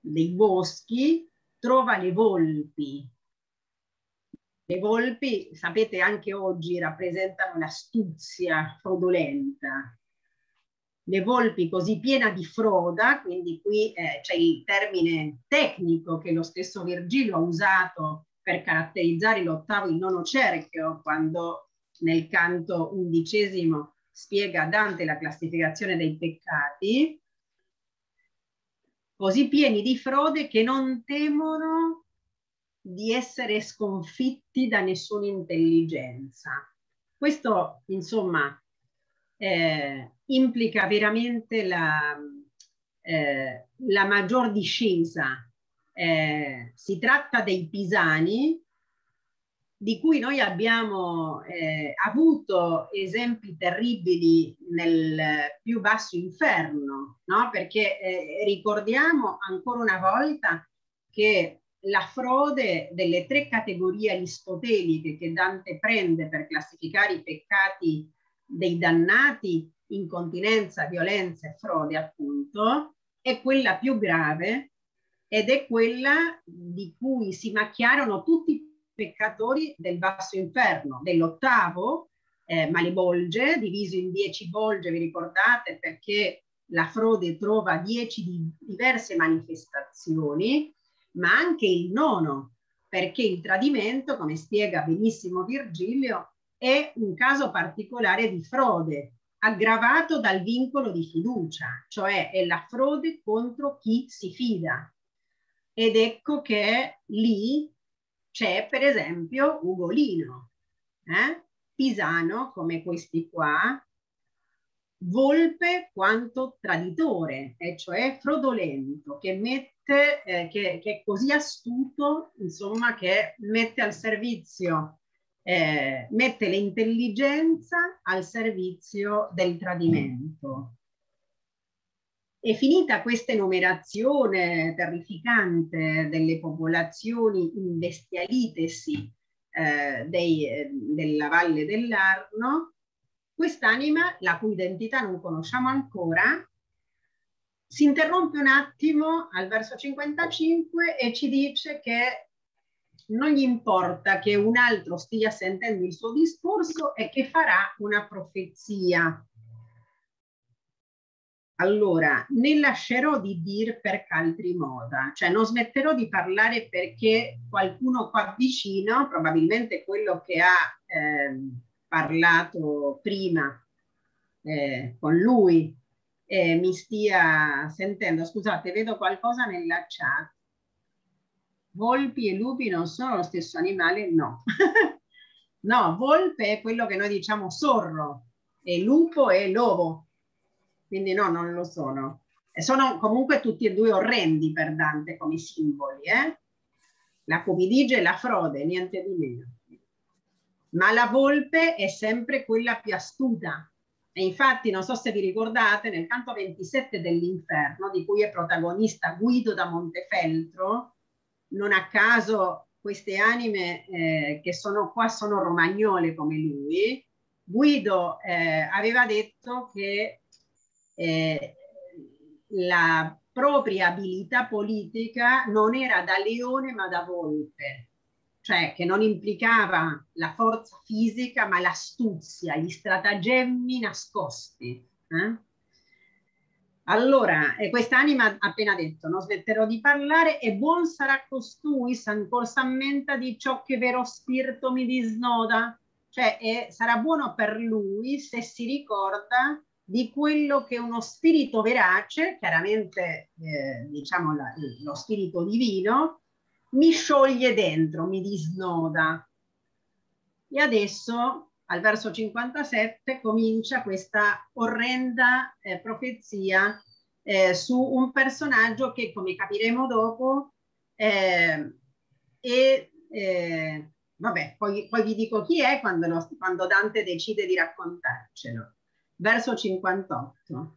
dei boschi, trova le volpi. Le volpi, sapete, anche oggi rappresentano l'astuzia fraudolenta. Le volpi così piena di froda, quindi qui eh, c'è il termine tecnico che lo stesso Virgilio ha usato per caratterizzare l'ottavo e il nono cerchio, quando nel canto undicesimo spiega a Dante la classificazione dei peccati, così pieni di frode che non temono di essere sconfitti da nessuna intelligenza. Questo, insomma, eh, implica veramente la, eh, la maggior discesa. Eh, si tratta dei pisani, di cui noi abbiamo eh, avuto esempi terribili nel più basso inferno, no? Perché eh, ricordiamo ancora una volta che la frode delle tre categorie aristoteliche che Dante prende per classificare i peccati dei dannati, incontinenza, violenza e frode appunto, è quella più grave ed è quella di cui si macchiarono tutti i peccatori del basso inferno, dell'ottavo eh, malebolge, diviso in dieci bolge, vi ricordate, perché la frode trova dieci di diverse manifestazioni, ma anche il nono, perché il tradimento, come spiega benissimo Virgilio, è un caso particolare di frode, aggravato dal vincolo di fiducia, cioè è la frode contro chi si fida. Ed ecco che lì c'è per esempio Ugolino, eh? pisano come questi qua, volpe quanto traditore, e cioè fraudolento, che mette, eh, che, che è così astuto, insomma, che mette al servizio, eh, mette l'intelligenza al servizio del tradimento. E finita questa enumerazione terrificante delle popolazioni imbestialitesi eh, dei, eh, della Valle dell'Arno, quest'anima, la cui identità non conosciamo ancora, si interrompe un attimo al verso cinquantacinque e ci dice che non gli importa che un altro stia sentendo il suo discorso e che farà una profezia. Allora, ne lascerò di dir per ch'altri moda, cioè non smetterò di parlare perché qualcuno qua vicino, probabilmente quello che ha... Ehm, parlato prima eh, con lui, eh, mi stia sentendo. Scusate, vedo qualcosa nella chat. Volpi e lupi non sono lo stesso animale? No. No, volpe è quello che noi diciamo sorro, e lupo è lobo. Quindi no, non lo sono. E sono comunque tutti e due orrendi per Dante come simboli. Eh? La cupidigia e la frode, niente di meno. Ma la volpe è sempre quella più astuta, e infatti non so se vi ricordate nel canto ventisette dell'Inferno, di cui è protagonista Guido da Montefeltro, non a caso queste anime eh, che sono qua sono romagnole come lui. Guido eh, aveva detto che eh, la propria abilità politica non era da leone ma da volpe, cioè che non implicava la forza fisica ma l'astuzia, gli stratagemmi nascosti. Eh? Allora, quest'anima ha appena detto, non smetterò di parlare, e buon sarà costui s'ancor s'ammenta di ciò che vero spirito mi disnoda, cioè eh, sarà buono per lui se si ricorda di quello che uno spirito verace, chiaramente eh, diciamo la, lo spirito divino, mi scioglie dentro, mi disnoda. E adesso al verso cinquantasette comincia questa orrenda eh, profezia eh, su un personaggio che, come capiremo dopo, eh, e eh, vabbè, poi, poi vi dico chi è quando, lo, quando Dante decide di raccontarcelo. Verso cinquantotto.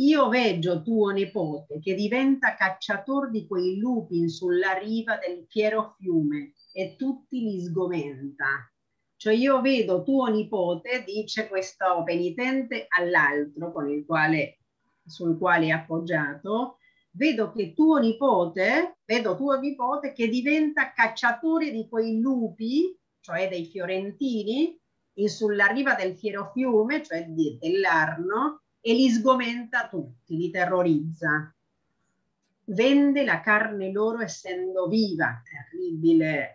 Io veggio tuo nipote che diventa cacciator di quei lupi sulla riva del fiero fiume e tutti li sgomenta. Cioè io vedo tuo nipote, dice questo penitente all'altro con il quale, sul quale è appoggiato, vedo che tuo nipote, vedo tuo nipote che diventa cacciatore di quei lupi, cioè dei fiorentini, sulla riva del fiero fiume, cioè dell'Arno, e li sgomenta tutti, li terrorizza. Vende la carne loro essendo viva, terribile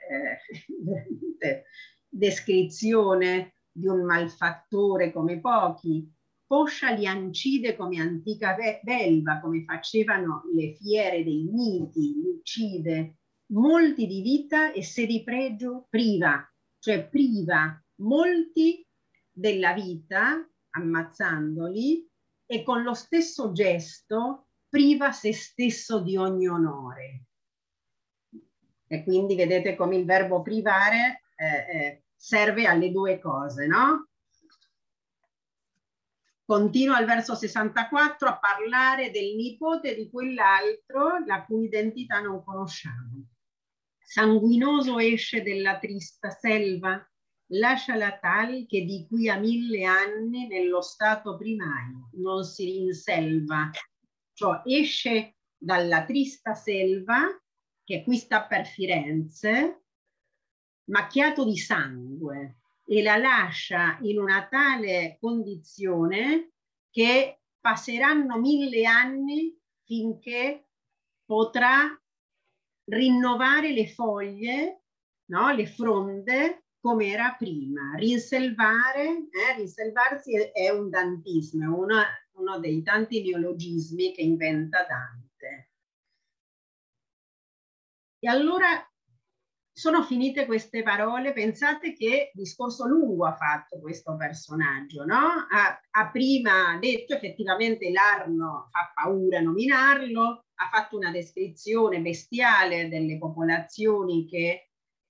eh, descrizione di un malfattore come pochi. Poscia li ancide come antica belva, come facevano le fiere dei miti, li uccide. Molti di vita e se di pregio priva, cioè priva molti della vita, ammazzandoli, e con lo stesso gesto priva se stesso di ogni onore. E quindi vedete come il verbo privare eh, eh, serve alle due cose, no? Continua al verso sessantaquattro a parlare del nipote di quell'altro la cui identità non conosciamo. Sanguinoso esce della trista selva, lasciala tal che di qui a mille anni nello stato primario non si rinselva, cioè esce dalla trista selva che qui sta per Firenze macchiato di sangue e la lascia in una tale condizione che passeranno mille anni finché potrà rinnovare le foglie, no? Le fronde come era prima. Rinselvare, eh, rinselvarsi è, è un dantismo, è uno, uno dei tanti neologismi che inventa Dante. E allora Sono finite queste parole, pensate che discorso lungo ha fatto questo personaggio, no? Ha, ha prima detto effettivamente l'arno fa paura nominarlo, ha fatto una descrizione bestiale delle popolazioni che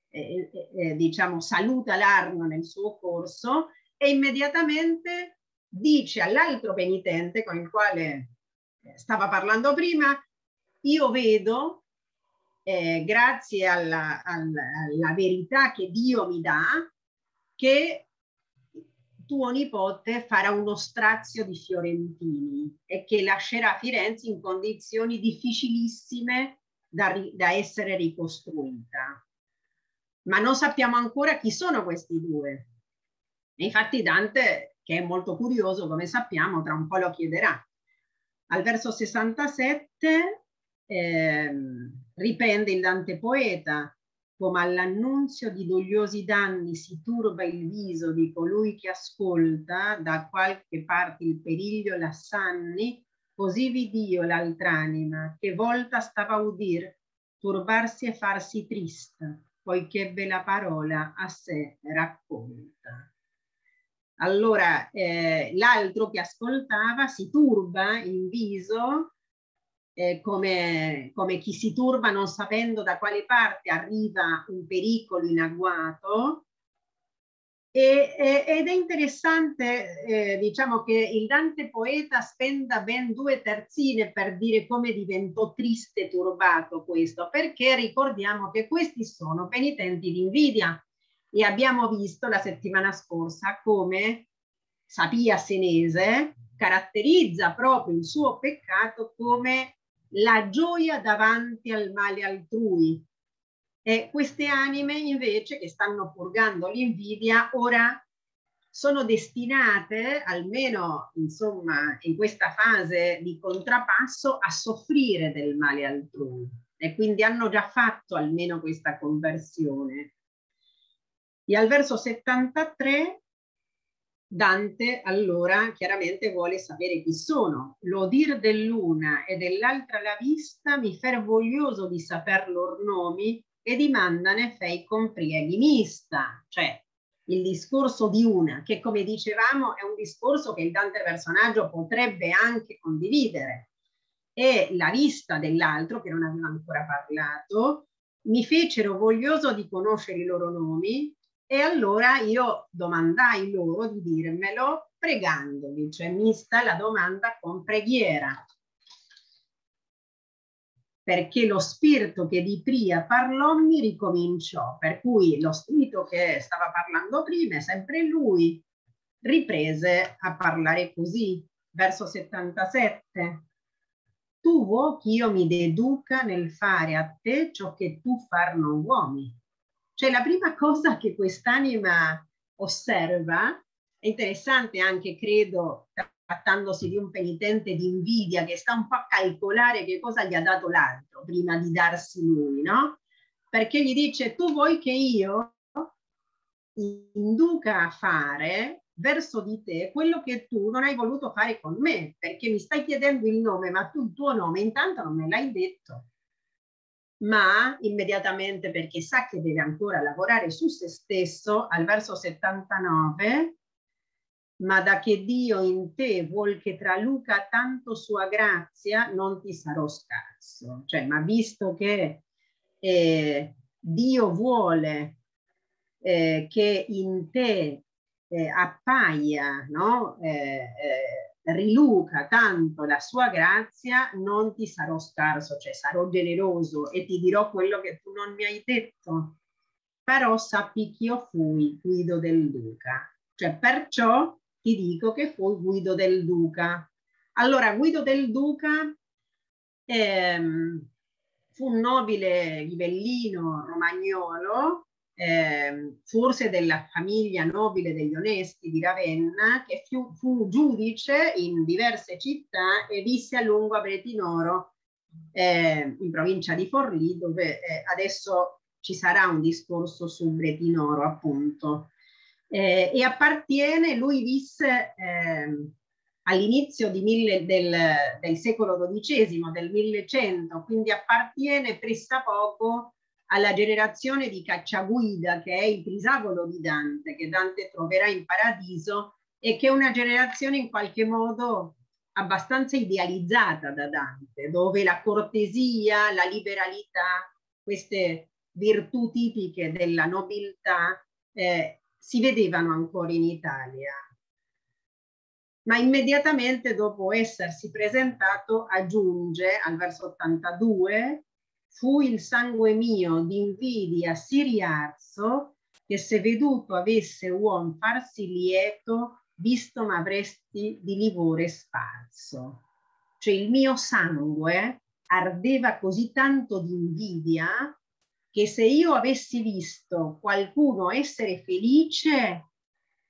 eh, eh, diciamo saluta l'arno nel suo corso, e immediatamente dice all'altro penitente con il quale stava parlando prima: io vedo, Eh, grazie alla, alla, alla verità che Dio mi dà, che tuo nipote farà uno strazio di fiorentini e che lascerà Firenze in condizioni difficilissime da, da essere ricostruita. Ma non sappiamo ancora chi sono questi due. E infatti Dante, che è molto curioso, come sappiamo, tra un po' lo chiederà. Al verso sessantasette... Ehm, riprende il Dante poeta: come all'annunzio di dogliosi danni si turba il viso di colui che ascolta, da qualche parte il periglio l'assanni, così vid'io l'altr'anima che volta stava a udir turbarsi e farsi trista, poiché bella parola a sé raccolta. Allora eh, l'altro che ascoltava si turba in viso, Eh, come, come chi si turba non sapendo da quale parte arriva un pericolo in agguato, e, e, ed è interessante eh, diciamo che il Dante poeta spenda ben due terzine per dire come diventò triste e turbato questo, perché ricordiamo che questi sono penitenti di invidia, e abbiamo visto la settimana scorsa come Sapia Senese caratterizza proprio il suo peccato come la gioia davanti al male altrui, e queste anime invece che stanno purgando l'invidia ora sono destinate, almeno insomma in questa fase di contrapasso, a soffrire del male altrui, e quindi hanno già fatto almeno questa conversione. E al verso settantatré Dante allora chiaramente vuole sapere chi sono. L'odir dell'una e dell'altra la vista mi fer voglioso di saper lor nomi e dimandane fei con prieghi mista. Cioè il discorso di una, che come dicevamo è un discorso che il Dante personaggio potrebbe anche condividere, e la vista dell'altro che non aveva ancora parlato, mi fecero voglioso di conoscere i loro nomi. E allora io domandai loro di dirmelo pregandoli, cioè mista la domanda con preghiera, perché lo spirito che di pria parlò mi ricominciò. Per cui lo spirito che stava parlando prima, sempre lui, riprese a parlare così. Verso settantasette: tu vuoi che io mi deduca nel fare a te ciò che tu far non vuoi. Cioè la prima cosa che quest'anima osserva, è interessante anche credo trattandosi di un penitente di invidia che sta un po' a calcolare che cosa gli ha dato l'altro prima di darsi lui, no? Perché gli dice: tu vuoi che io induca a fare verso di te quello che tu non hai voluto fare con me, perché mi stai chiedendo il nome, ma tu il tuo nome intanto non me l'hai detto. Ma immediatamente, perché sa che deve ancora lavorare su se stesso, al verso settantanove: ma da che Dio in te vuol che traluca tanto sua grazia, non ti sarò scarso. Cioè, ma visto che eh, Dio vuole eh, che in te eh, appaia, no? eh, eh, riluca tanto la sua grazia, non ti sarò scarso, cioè sarò generoso e ti dirò quello che tu non mi hai detto. Però sappi che io fui Guido del Duca, cioè perciò ti dico che fui Guido del Duca. Allora Guido del Duca ehm, fu un nobile ghibellino romagnolo, Eh, forse della famiglia nobile degli Onesti di Ravenna, che fu, fu giudice in diverse città e visse a lungo a Bertinoro, eh, in provincia di Forlì, dove eh, adesso ci sarà un discorso su Bertinoro, appunto. Eh, e appartiene, lui visse eh, all'inizio del, del secolo dodicesimo, del millecento, quindi appartiene pressappoco alla generazione di Cacciaguida, che è il Crisavolo di Dante, che Dante troverà in paradiso, e che è una generazione in qualche modo abbastanza idealizzata da Dante, dove la cortesia, la liberalità, queste virtù tipiche della nobiltà eh, si vedevano ancora in Italia. Ma immediatamente dopo essersi presentato aggiunge al verso ottantadue: fu il sangue mio d'invidia sì riarso, che se veduto avesse uom farsi lieto, visto m'avresti di livore sparso. Cioè il mio sangue ardeva così tanto d'invidia che se io avessi visto qualcuno essere felice,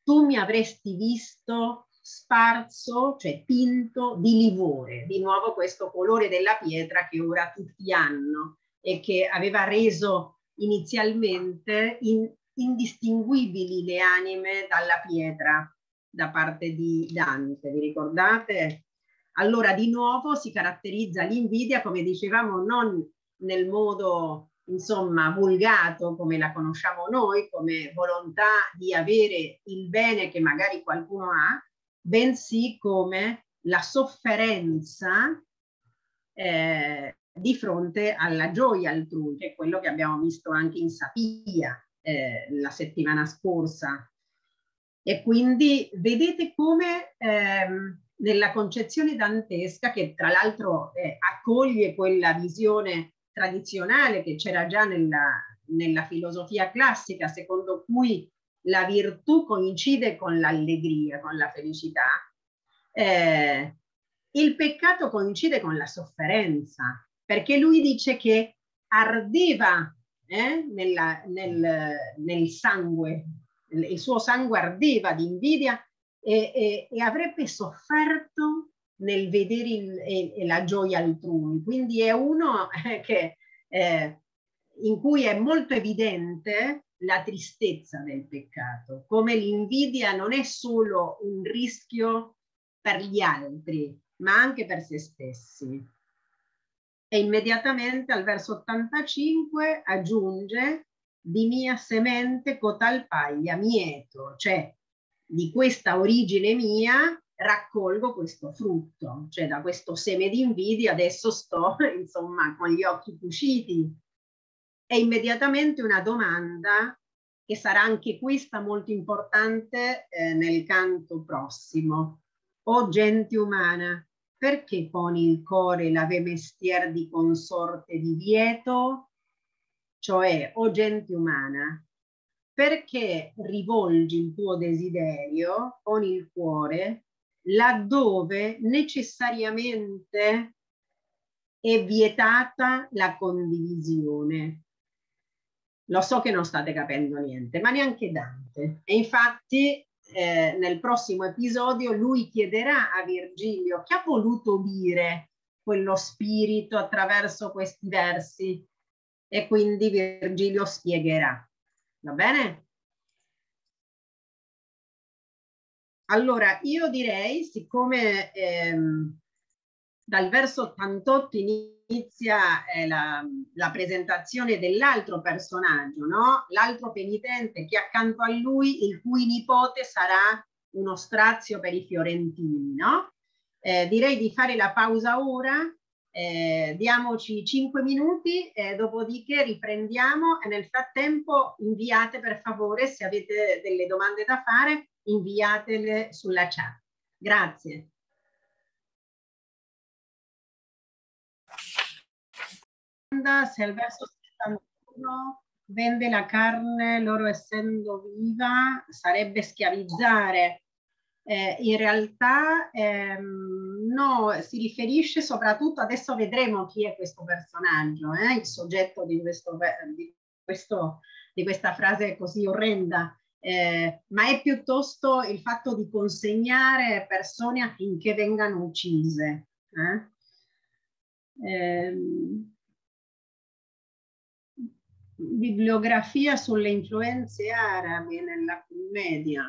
tu mi avresti visto sparso, cioè tinto di livore, di nuovo questo colore della pietra che ora tutti hanno e che aveva reso inizialmente in, indistinguibili le anime dalla pietra da parte di Dante, vi ricordate? Allora di nuovo si caratterizza l'invidia, come dicevamo, non nel modo insomma vulgato come la conosciamo noi, come volontà di avere il bene che magari qualcuno ha, bensì come la sofferenza eh, di fronte alla gioia altrui, che è quello che abbiamo visto anche in Sapia eh, la settimana scorsa. E quindi vedete come ehm, nella concezione dantesca, che tra l'altro eh, accoglie quella visione tradizionale che c'era già nella, nella filosofia classica, secondo cui la virtù coincide con l'allegria, con la felicità, eh, il peccato coincide con la sofferenza, perché lui dice che ardeva eh, nella, nel, nel sangue, il suo sangue ardeva di invidia e, e, e avrebbe sofferto nel vedere il, e, e la gioia altrui. Quindi è uno che, eh, in cui è molto evidente la tristezza del peccato, come l'invidia non è solo un rischio per gli altri, ma anche per se stessi. E immediatamente al verso ottantacinque aggiunge: di mia semente cotal paglia mieto, cioè di questa origine mia raccolgo questo frutto, cioè da questo seme di invidia adesso sto insomma con gli occhi cuciti. È immediatamente una domanda che sarà anche questa molto importante eh, nel canto prossimo. O gente umana, perché poni il core l'ave mestier di consorte di vieto? Cioè, o gente umana, perché rivolgi il tuo desiderio con il cuore laddove necessariamente è vietata la condivisione? Lo so che non state capendo niente, ma neanche Dante. E infatti eh, nel prossimo episodio lui chiederà a Virgilio che ha voluto dire quello spirito attraverso questi versi, e quindi Virgilio spiegherà. Va bene? Allora io direi, siccome ehm, dal verso ottantotto inizia eh, la, la presentazione dell'altro personaggio, no? L'altro penitente, che accanto a lui, il cui nipote sarà uno strazio per i fiorentini, no? Eh, direi di fare la pausa ora. Eh, diamoci cinque minuti, eh, dopodiché riprendiamo, e nel frattempo inviate per favore, se avete delle domande da fare, inviatele sulla chat. Grazie. Se al verso settantuno vende la carne loro essendo viva, sarebbe schiavizzare. Eh, in realtà ehm, no, si riferisce soprattutto, adesso vedremo chi è questo personaggio, eh, il soggetto di, questo, di, questo, di questa frase così orrenda, eh, ma è piuttosto il fatto di consegnare persone affinché vengano uccise. Eh? Ehm, bibliografia sulle influenze arabe nella commedia.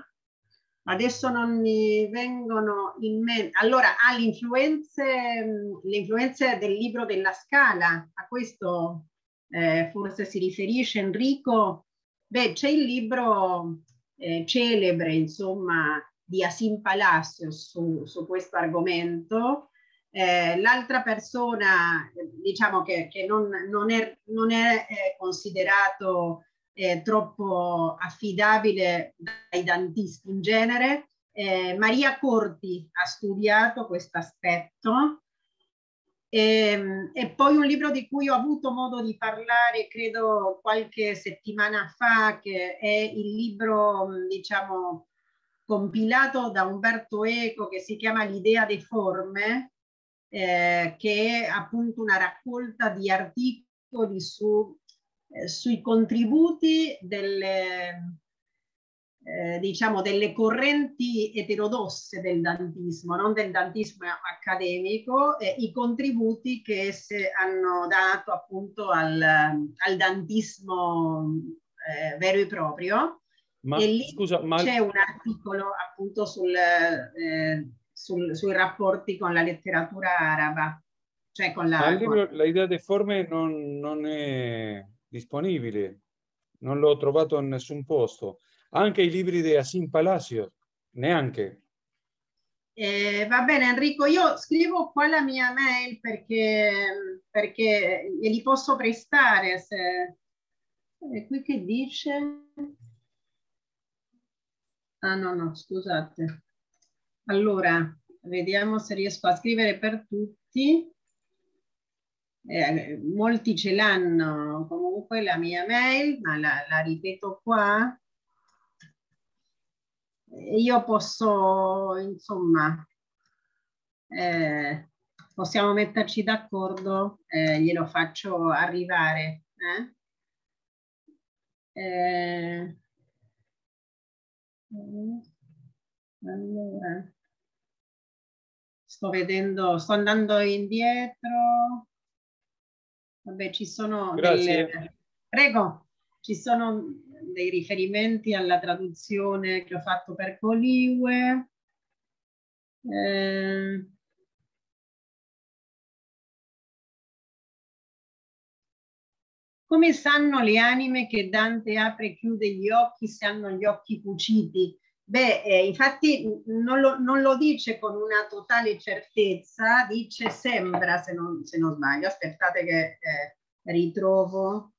Adesso non mi vengono in mente. Allora, ah, le influenze, le influenze del libro della Scala, a questo eh, forse si riferisce Enrico. Beh, c'è il libro eh, celebre, insomma, di Asim Palacio su, su questo argomento. Eh, L'altra persona, diciamo, che, che non, non è, non è eh, considerato eh, troppo affidabile dai dantisti in genere, eh, Maria Corti ha studiato questo aspetto. E, e poi un libro di cui ho avuto modo di parlare credo qualche settimana fa, che è il libro, diciamo, compilato da Umberto Eco, che si chiama L'idea deforme, eh, che è appunto una raccolta di articoli su, eh, sui contributi delle, eh, diciamo, delle correnti eterodosse del dantismo, non del dantismo accademico, eh, i contributi che esse hanno dato appunto al, al dantismo eh, vero e proprio. Ma, e lì scusa, ma... c'è un articolo appunto sul, eh, sul, sui rapporti con la letteratura araba, cioè con la... Ma il libro, con... l'idea deforme non, non è disponibile, non l'ho trovato in nessun posto. Anche i libri di Asim Palacio, neanche. Eh, va bene Enrico, io scrivo qua la mia mail perché, perché li posso prestare. Se... E qui che dice? Ah no, no, scusate. Allora, vediamo se riesco a scrivere per tutti. Eh, molti ce l'hanno comunque la mia mail, ma la, la ripeto qua. Io posso, insomma, eh, possiamo metterci d'accordo, eh, glielo faccio arrivare. Eh? Eh, allora, sto vedendo, sto andando indietro. Vabbè, ci sono... Grazie. Delle... Prego, ci sono... dei riferimenti alla traduzione che ho fatto per Coliwe. Eh, come sanno le anime che Dante apre e chiude gli occhi se hanno gli occhi cuciti? Beh, eh, infatti non lo, non lo dice con una totale certezza, dice sembra, se non, se non sbaglio. Aspettate che eh, ritrovo...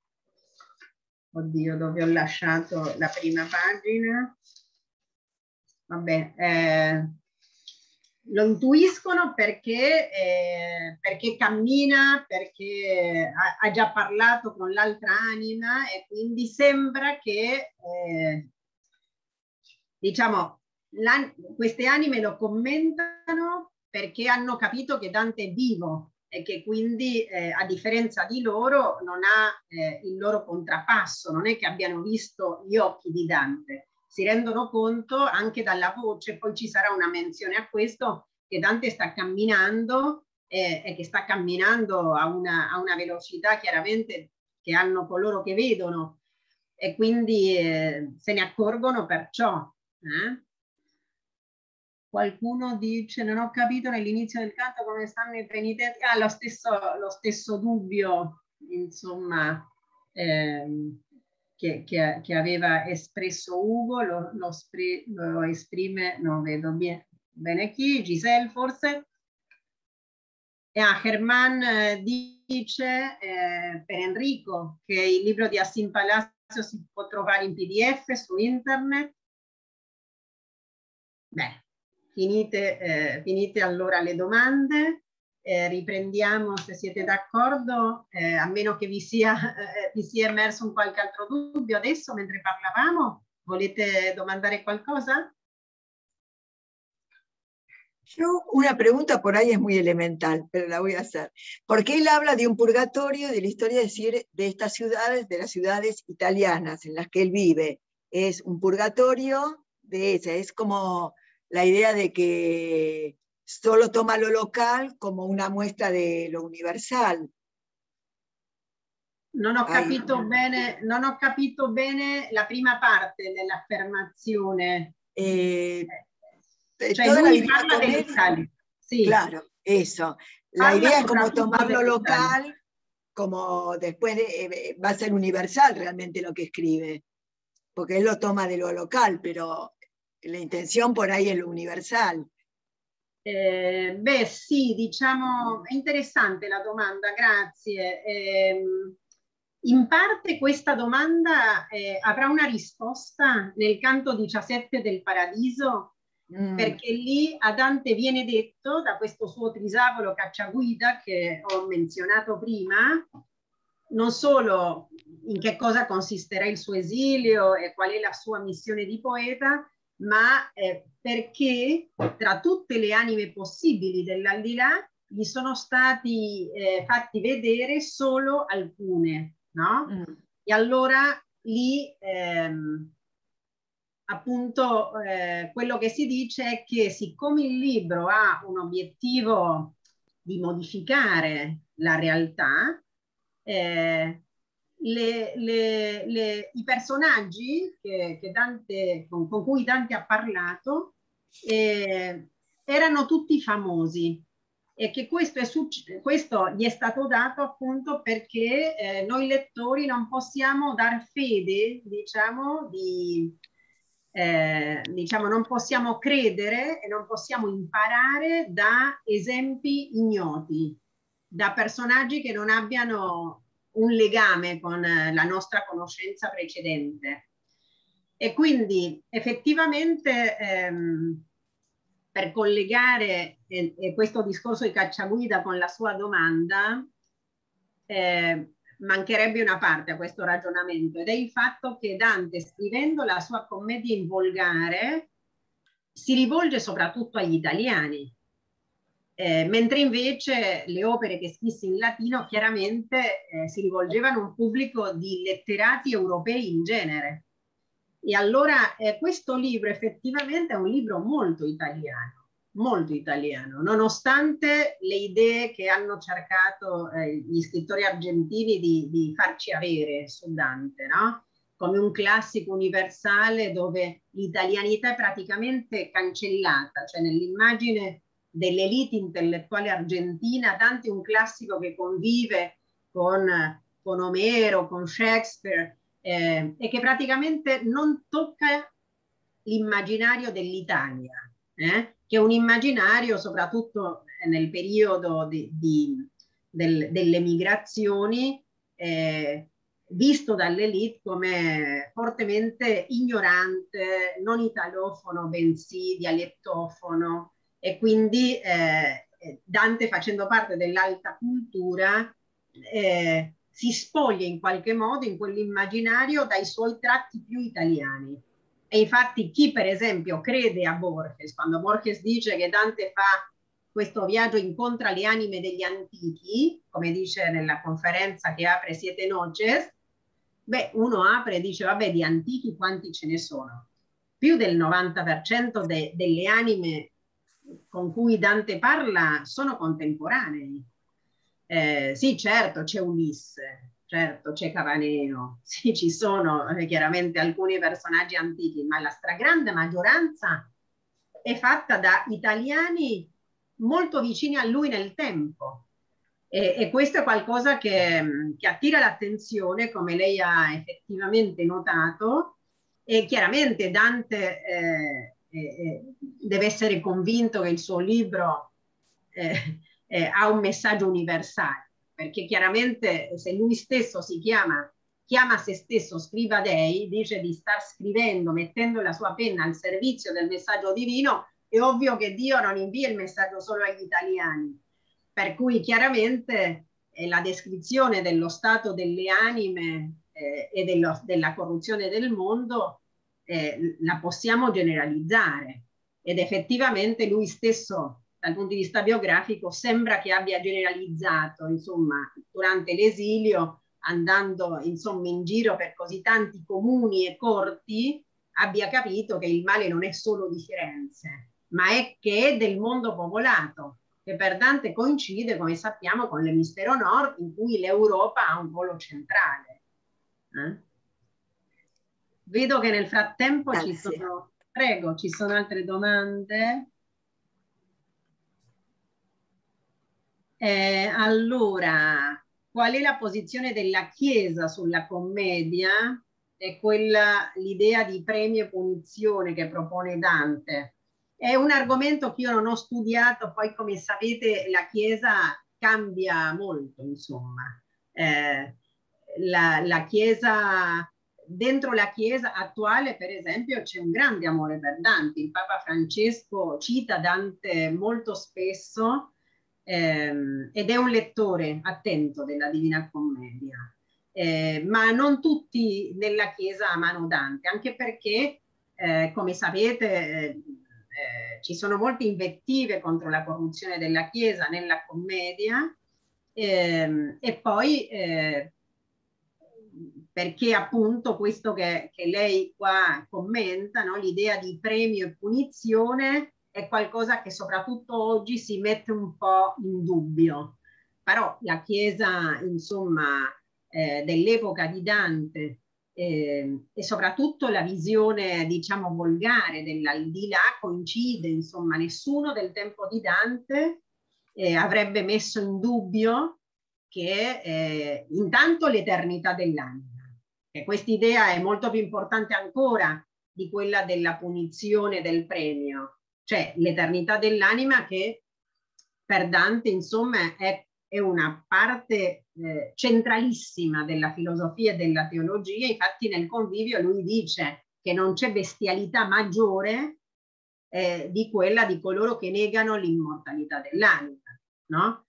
Oddio, dove ho lasciato la prima pagina. Vabbè, eh, lo intuiscono perché, eh, perché cammina, perché ha, ha già parlato con l'altra anima e quindi sembra che, eh, diciamo, la, queste anime lo commentano perché hanno capito che Dante è vivo. E che quindi eh, a differenza di loro non ha eh, il loro contrappasso, non è che abbiano visto gli occhi di Dante, si rendono conto anche dalla voce, poi ci sarà una menzione a questo, che Dante sta camminando eh, e che sta camminando a una, a una velocità chiaramente che hanno coloro che vedono e quindi eh, se ne accorgono perciò. Eh? Qualcuno dice, non ho capito nell'inizio del canto come stanno i penitenti, ha ah, lo, stesso, lo stesso dubbio, insomma, ehm, che, che, che aveva espresso Ugo, lo, lo, spre, lo esprime, non vedo bene, bene chi, Giselle forse. E ah, Germán dice eh, per Enrico che il libro di Asim Palacio si può trovare in P D F su internet. Beh. Finite, eh, finite allora le domande, eh, riprendiamo se siete d'accordo, eh, a meno che vi sia, eh, vi sia emerso un qualche altro dubbio adesso mentre parlavamo. Volete domandare qualcosa? Yo una pregunta por ahí es muy elemental, pero la voy a hacer. Porque él habla de un purgatorio, de la historia de, de estas ciudades, de las ciudades italianas en las que él vive. Es un purgatorio de esa, es como... la idea de que solo toma lo local como una muestra de lo universal. Non ho capito, Ay, bene, non ho capito bene la prima parte dell'affermazione. Eh, cioè lui parla del locale. Sì. Claro, eso. La idea es como tomar lo local como después de, va a ser universal realmente lo que escribe, porque él lo toma de lo local, pero la intención por ahí es lo universal. Eh, beh sì, diciamo, è interessante la domanda, grazie. Eh, in parte questa domanda eh, avrà una risposta nel canto diciassette del Paradiso, mm. perché lì a Dante viene detto, da questo suo trisavolo cacciaguida che ho menzionato prima, non solo in che cosa consisterà il suo esilio e qual è la sua missione di poeta, ma eh, perché tra tutte le anime possibili dell'aldilà gli sono stati eh, fatti vedere solo alcune, no? Mm. E allora lì ehm, appunto eh, quello che si dice è che siccome il libro ha un obiettivo di modificare la realtà, eh, Le, le, le, i personaggi che, che Dante, con, con cui Dante ha parlato eh, erano tutti famosi, e che questo, è questo gli è stato dato appunto perché eh, noi lettori non possiamo dar fede, diciamo, di, eh, diciamo, non possiamo credere e non possiamo imparare da esempi ignoti, da personaggi che non abbiano un legame con la nostra conoscenza precedente. E quindi effettivamente ehm, per collegare eh, eh, questo discorso di Cacciaguida con la sua domanda, eh, mancherebbe una parte a questo ragionamento, ed è il fatto che Dante, scrivendo la sua commedia in volgare, si rivolge soprattutto agli italiani. Eh, mentre invece le opere che scrisse in latino chiaramente eh, si rivolgevano a un pubblico di letterati europei in genere. E allora eh, questo libro effettivamente è un libro molto italiano, molto italiano, nonostante le idee che hanno cercato eh, gli scrittori argentini di, di farci avere su Dante, no? Come un classico universale dove l'italianità è praticamente cancellata, cioè nell'immagine dell'elite intellettuale argentina, Dante è un classico che convive con, con Omero, con Shakespeare, eh, e che praticamente non tocca l'immaginario dell'Italia, eh? Che è un immaginario soprattutto nel periodo di, di, del, delle migrazioni, eh, visto dall'elite come fortemente ignorante, non italofono, bensì dialettofono. E quindi eh, Dante, facendo parte dell'alta cultura, eh, si spoglia in qualche modo in quell'immaginario dai suoi tratti più italiani. E infatti chi per esempio crede a Borges, quando Borges dice che Dante fa questo viaggio, incontra le anime degli antichi, come dice nella conferenza che apre Siete Noches, beh, uno apre e dice vabbè, di antichi quanti ce ne sono? Più del novanta per cento de- delle anime con cui Dante parla sono contemporanei. Eh, sì, certo, c'è Ulisse, certo, c'è Cavaneo, sì, ci sono eh, chiaramente alcuni personaggi antichi, ma la stragrande maggioranza è fatta da italiani molto vicini a lui nel tempo. E, e questo è qualcosa che, che attira l'attenzione, come lei ha effettivamente notato, e chiaramente Dante... Eh, deve essere convinto che il suo libro eh, eh, ha un messaggio universale, perché chiaramente se lui stesso si chiama, chiama se stesso scriva dei, dice di star scrivendo, mettendo la sua penna al servizio del messaggio divino, è ovvio che Dio non invia il messaggio solo agli italiani, per cui chiaramente eh, la descrizione dello stato delle anime eh, e dello, della corruzione del mondo Eh, la possiamo generalizzare, ed effettivamente lui stesso dal punto di vista biografico sembra che abbia generalizzato, insomma, durante l'esilio, andando insomma in giro per così tanti comuni e corti, abbia capito che il male non è solo di Firenze, ma è che è del mondo popolato, che per Dante coincide, come sappiamo, con l'emisfero nord, in cui l'Europa ha un polo centrale. eh? Vedo che nel frattempo Grazie. ci sono, prego, ci sono altre domande. Eh, allora, qual è la posizione della Chiesa sulla commedia? È quella, l'idea di premio e punizione che propone Dante. È un argomento che io non ho studiato, poi come sapete la Chiesa cambia molto, insomma. Eh, la, la Chiesa, dentro la Chiesa attuale, per esempio, c'è un grande amore per Dante. Il Papa Francesco cita Dante molto spesso ehm, ed è un lettore attento della Divina Commedia. Eh, ma non tutti nella Chiesa amano Dante, anche perché, eh, come sapete, eh, Eh, ci sono molte invettive contro la corruzione della Chiesa nella commedia, ehm, e poi eh, perché appunto questo che, che lei qua commenta, no? L'idea di premio e punizione è qualcosa che soprattutto oggi si mette un po' in dubbio, però la Chiesa insomma eh, dell'epoca di Dante Eh, e soprattutto la visione, diciamo, volgare dell'aldilà coincide, insomma, nessuno del tempo di Dante eh, avrebbe messo in dubbio che eh, intanto l'eternità dell'anima, e quest'idea è molto più importante ancora di quella della punizione, del premio, cioè l'eternità dell'anima che per Dante, insomma, è è una parte eh, centralissima della filosofia e della teologia. Infatti nel Convivio lui dice che non c'è bestialità maggiore eh, di quella di coloro che negano l'immortalità dell'anima, no?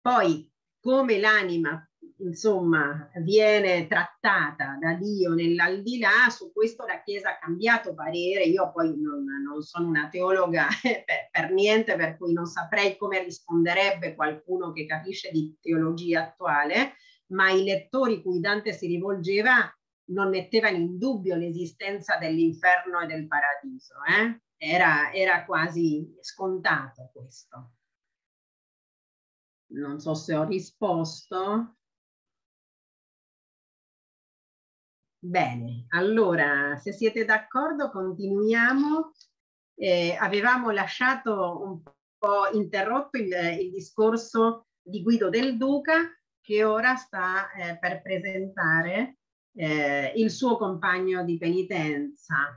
Poi come l'anima, insomma, viene trattata da Dio nell'aldilà, su questo la Chiesa ha cambiato parere. Io poi non, non sono una teologa eh, per, per niente, per cui non saprei come risponderebbe qualcuno che capisce di teologia attuale, ma i lettori cui Dante si rivolgeva non mettevano in dubbio l'esistenza dell'inferno e del paradiso, eh? era, era quasi scontato questo. Non so se ho risposto. Bene, allora, se siete d'accordo, continuiamo. Eh, avevamo lasciato un po' interrotto il, il discorso di Guido del Duca, che ora sta eh, per presentare eh, il suo compagno di penitenza.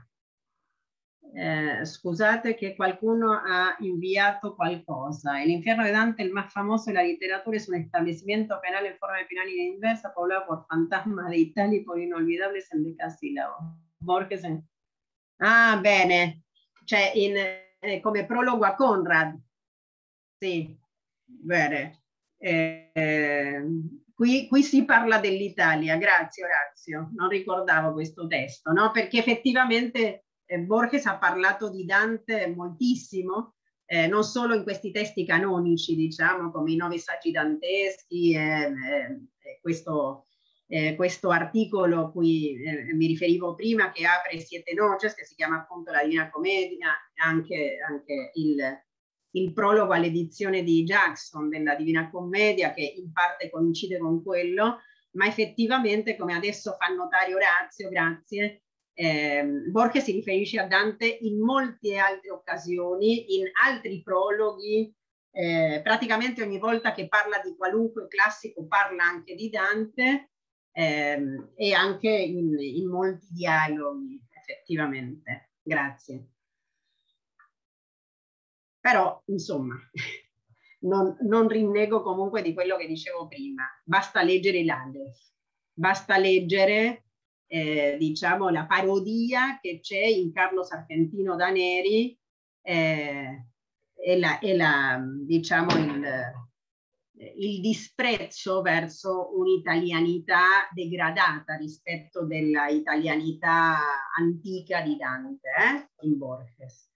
Eh, scusate che qualcuno ha inviato qualcosa. El infierno de Dante, el más famoso de la literatura, es un establecimiento penal en forma de pirámide inversa, poblado por fantasmas de Italia y por inolvidables endecasílabos. Borges. En... Ah, bene, cioè in, eh, come prologo a Conrad. Sì, bene. Eh, eh, qui, qui si parla dell'Italia, grazie Orazio, non ricordavo questo testo, no? Perché effettivamente Borges ha parlato di Dante moltissimo, eh, non solo in questi testi canonici, diciamo, come i nove saggi danteschi, eh, eh, questo, eh, questo articolo a cui eh, mi riferivo prima, che apre Siete Noces, che si chiama appunto La Divina Commedia, anche, anche il, il prologo all'edizione di Jackson della Divina Commedia, che in parte coincide con quello, ma effettivamente, come adesso fa notare Orazio, grazie, Eh, Borges si riferisce a Dante in molte altre occasioni, in altri prologhi, eh, praticamente ogni volta che parla di qualunque classico parla anche di Dante, ehm, e anche in, in molti dialoghi, effettivamente. Grazie. Però, insomma, non, non rinnego comunque di quello che dicevo prima. Basta leggere l'Alef, basta leggere Eh, diciamo la parodia che c'è in Carlo Sargentino da Neri, eh, e, la, e la, diciamo il, il disprezzo verso un'italianità degradata rispetto della italianità antica di Dante, eh, in Borges.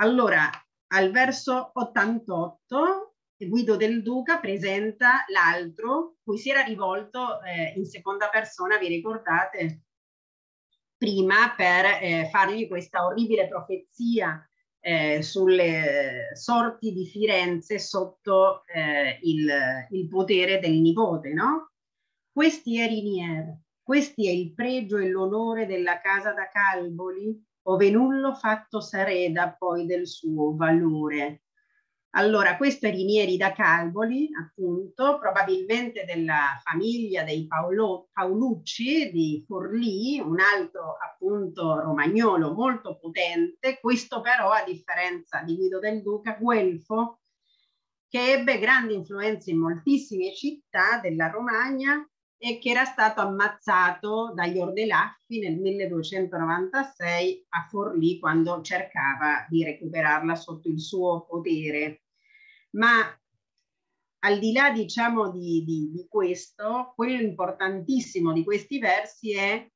Allora, al verso ottantotto Guido del Duca presenta l'altro cui si era rivolto eh, in seconda persona, vi ricordate, prima, per eh, fargli questa orribile profezia eh, sulle sorti di Firenze sotto eh, il, il potere del nipote, no? Questi è Rinier, questi è il pregio e l'onore della casa da Calvoli, ove nullo fatto s'areda poi del suo valore. Allora, questo è Rinieri da Calvoli, appunto, probabilmente della famiglia dei Paolo, Paolucci di Forlì, un altro appunto romagnolo molto potente, questo però a differenza di Guido del Duca, guelfo, che ebbe grandi influenze in moltissime città della Romagna e che era stato ammazzato dagli Ordelaffi nel milleduecentonovantasei a Forlì quando cercava di recuperarla sotto il suo potere. Ma al di là, diciamo, di, di, di questo, quello importantissimo di questi versi è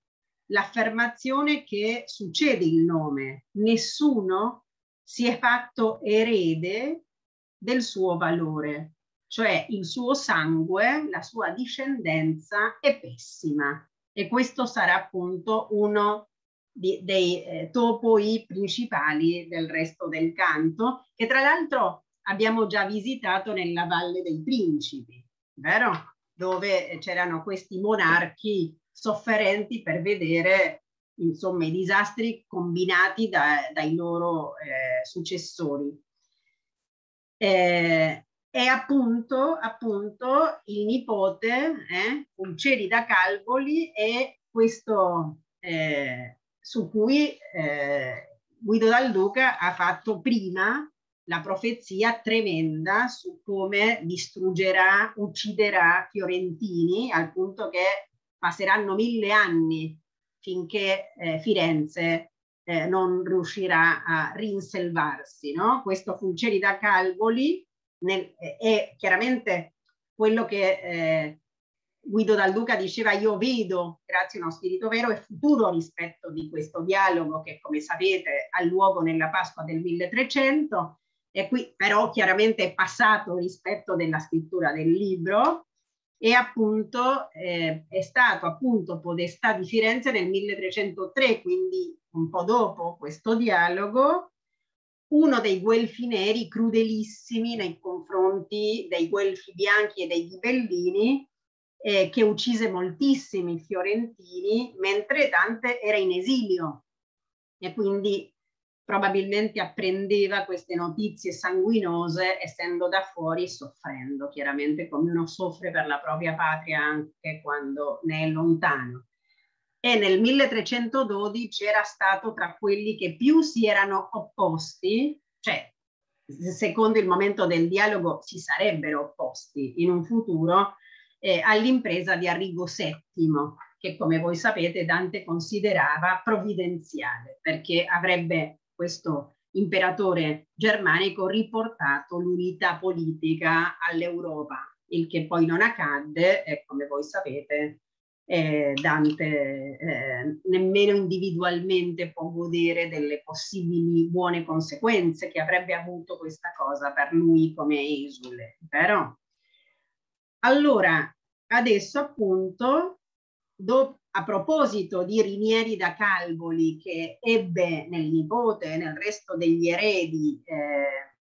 l'affermazione che succede il nome. Nessuno si è fatto erede del suo valore, cioè il suo sangue, la sua discendenza è pessima. E questo sarà appunto uno di, dei eh, topoi principali del resto del canto, che tra l'altro abbiamo già visitato nella Valle dei Principi, vero? Dove c'erano questi monarchi sofferenti per vedere, insomma, i disastri combinati da, dai loro eh, successori. Eh, è appunto, appunto il nipote, eh, Pulcieri da Calvoli, è questo eh, su cui eh, Guido dal Duca ha fatto prima la profezia tremenda su come distruggerà, ucciderà fiorentini, al punto che passeranno mille anni finché eh, Firenze eh, non riuscirà a rinselvarsi, no? Questo Pulcieri da Calvoli nel, eh, è chiaramente quello che eh, Guido dal Duca diceva: io vedo, grazie a uno spirito vero e futuro, rispetto di questo dialogo che, come sapete, ha luogo nella Pasqua del milletrecento. E qui però chiaramente è passato rispetto della scrittura del libro, e appunto eh, è stato appunto podestà di Firenze nel milletrecentotre, quindi un po' dopo questo dialogo, uno dei guelfi neri crudelissimi nei confronti dei guelfi bianchi e dei ghibellini, eh, che uccise moltissimi fiorentini, mentre Dante era in esilio e quindi probabilmente apprendeva queste notizie sanguinose essendo da fuori, soffrendo chiaramente come uno soffre per la propria patria anche quando ne è lontano. E nel milletrecentododici era stato tra quelli che più si erano opposti, cioè secondo il momento del dialogo si sarebbero opposti in un futuro, eh, all'impresa di Arrigo settimo, che come voi sapete Dante considerava provvidenziale, perché avrebbe questo imperatore germanico riportato l'unità politica all'Europa, il che poi non accadde, e come voi sapete eh, Dante eh, nemmeno individualmente può godere delle possibili buone conseguenze che avrebbe avuto questa cosa per lui come esule. Però allora adesso appunto, do, a proposito di Rinieri da Calvoli, che ebbe nel nipote e nel resto degli eredi eh,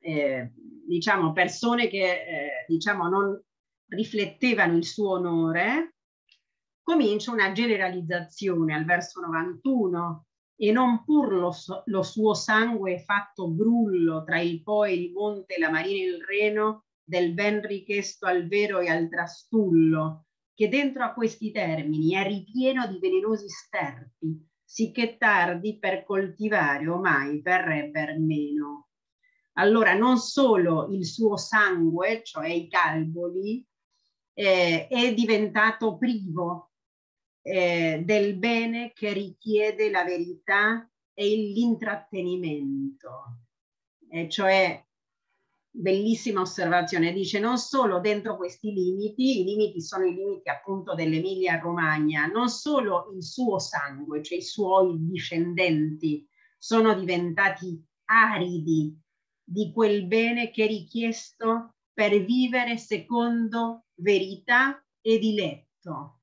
eh, diciamo persone che eh, diciamo non riflettevano il suo onore, comincia una generalizzazione al verso novantuno. E non pur lo, lo suo sangue è fatto brullo tra il Po e il monte, la marina e il Reno, del ben richiesto al vero e al trastullo, che dentro a questi termini è ripieno di velenosi sterpi, sicché tardi per coltivare ormai verrebber meno. Allora non solo il suo sangue, cioè i Calvoli, eh, è diventato privo eh, del bene che richiede la verità e l'intrattenimento, eh, cioè bellissima osservazione, dice non solo dentro questi limiti, i limiti sono i limiti appunto dell'Emilia Romagna, non solo il suo sangue, cioè i suoi discendenti sono diventati aridi di quel bene che è richiesto per vivere secondo verità e diletto.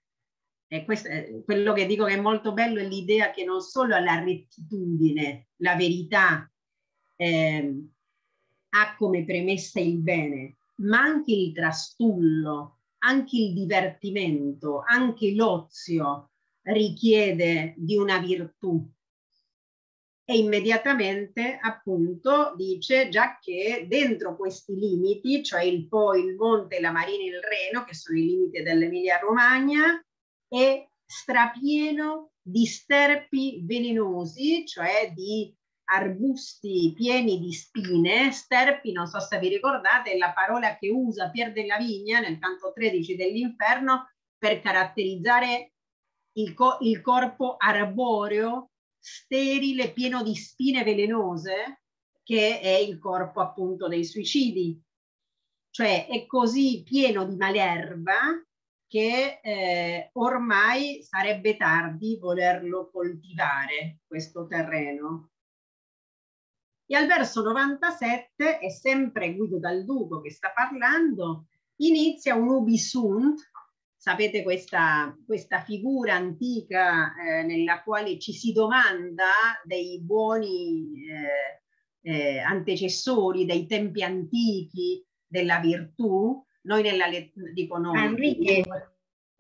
E questo è quello che dico che è molto bello, è l'idea che non solo la rettitudine, la verità eh, ha come premessa il bene, ma anche il trastullo, anche il divertimento, anche l'ozio richiede di una virtù. e immediatamente appunto dice già che dentro questi limiti, cioè il Po, il Monte, la Marina e il Reno, che sono i limiti dell'Emilia Romagna, è strapieno di sterpi velenosi, cioè di arbusti pieni di spine. Sterpi, non so se vi ricordate, è la parola che usa Pier della Vigna nel canto tredici dell'Inferno per caratterizzare il, co il corpo arboreo, sterile, pieno di spine velenose, che è il corpo appunto dei suicidi. Cioè è così pieno di malerba che eh, ormai sarebbe tardi volerlo coltivare, questo terreno. E al verso novantasette, è sempre Guido Dal Duco che sta parlando, inizia un ubi sunt. Sapete questa, questa figura antica eh, nella quale ci si domanda dei buoni eh, eh, antecessori, dei tempi antichi, della virtù. Noi nella dico noi, Manrique.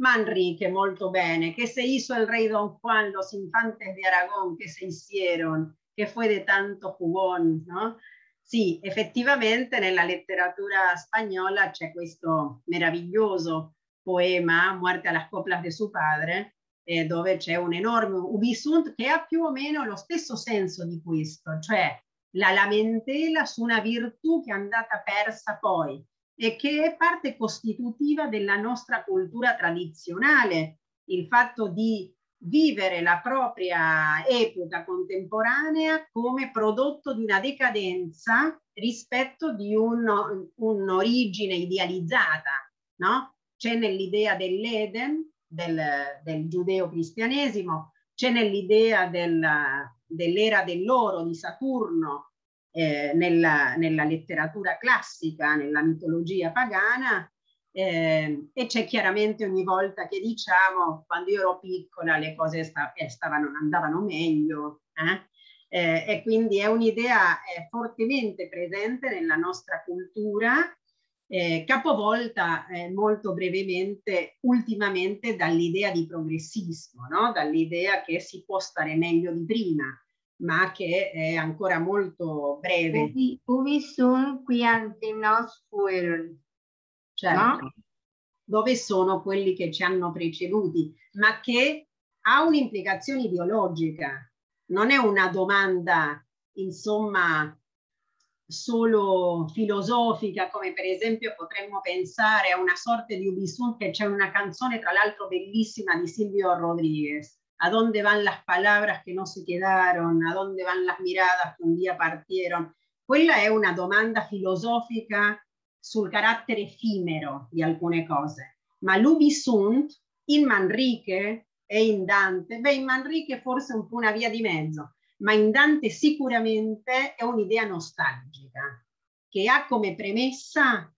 Manrique, molto bene. Che se hizo el rey Don Juan, los infantes de Aragón, che se hicieron, che fu de tanto jugón, no? Sì, effettivamente nella letteratura spagnola c'è questo meraviglioso poema, Muerte a las coplas de su padre, eh, dove c'è un enorme ubi sunt che ha più o meno lo stesso senso di questo, cioè la lamentela su una virtù che è andata persa poi e che è parte costitutiva della nostra cultura tradizionale, il fatto di vivere la propria epoca contemporanea come prodotto di una decadenza rispetto di un'origine idealizzata, no? C'è nell'idea dell'Eden, del, del giudeo-cristianesimo, c'è nell'idea dell'era dell'oro di Saturno, eh, nella, nella letteratura classica, nella mitologia pagana, Eh, e c'è chiaramente ogni volta che diciamo quando io ero piccola le cose sta, stavano, andavano meglio, eh? Eh, e quindi è un'idea eh, fortemente presente nella nostra cultura, eh, capovolta eh, molto brevemente ultimamente dall'idea di progressismo, no? Dall'idea che si può stare meglio di prima, ma che è ancora molto breve. Ubi sunt qui ante nos fueron. Certo, no? Dove sono quelli che ci hanno preceduti, ma che ha un'implicazione ideologica, non è una domanda insomma solo filosofica, come per esempio potremmo pensare a una sorta di ubi sunt, che c'è una canzone tra l'altro bellissima di Silvio Rodríguez, a dónde van las palabras que no se quedaron, a dónde van las miradas que un día partieron. Quella è una domanda filosofica sul carattere effimero di alcune cose, ma l'ubi sunt in Manrique e in Dante, beh in Manrique forse un po' una via di mezzo, ma in Dante sicuramente è un'idea nostalgica che ha come premessa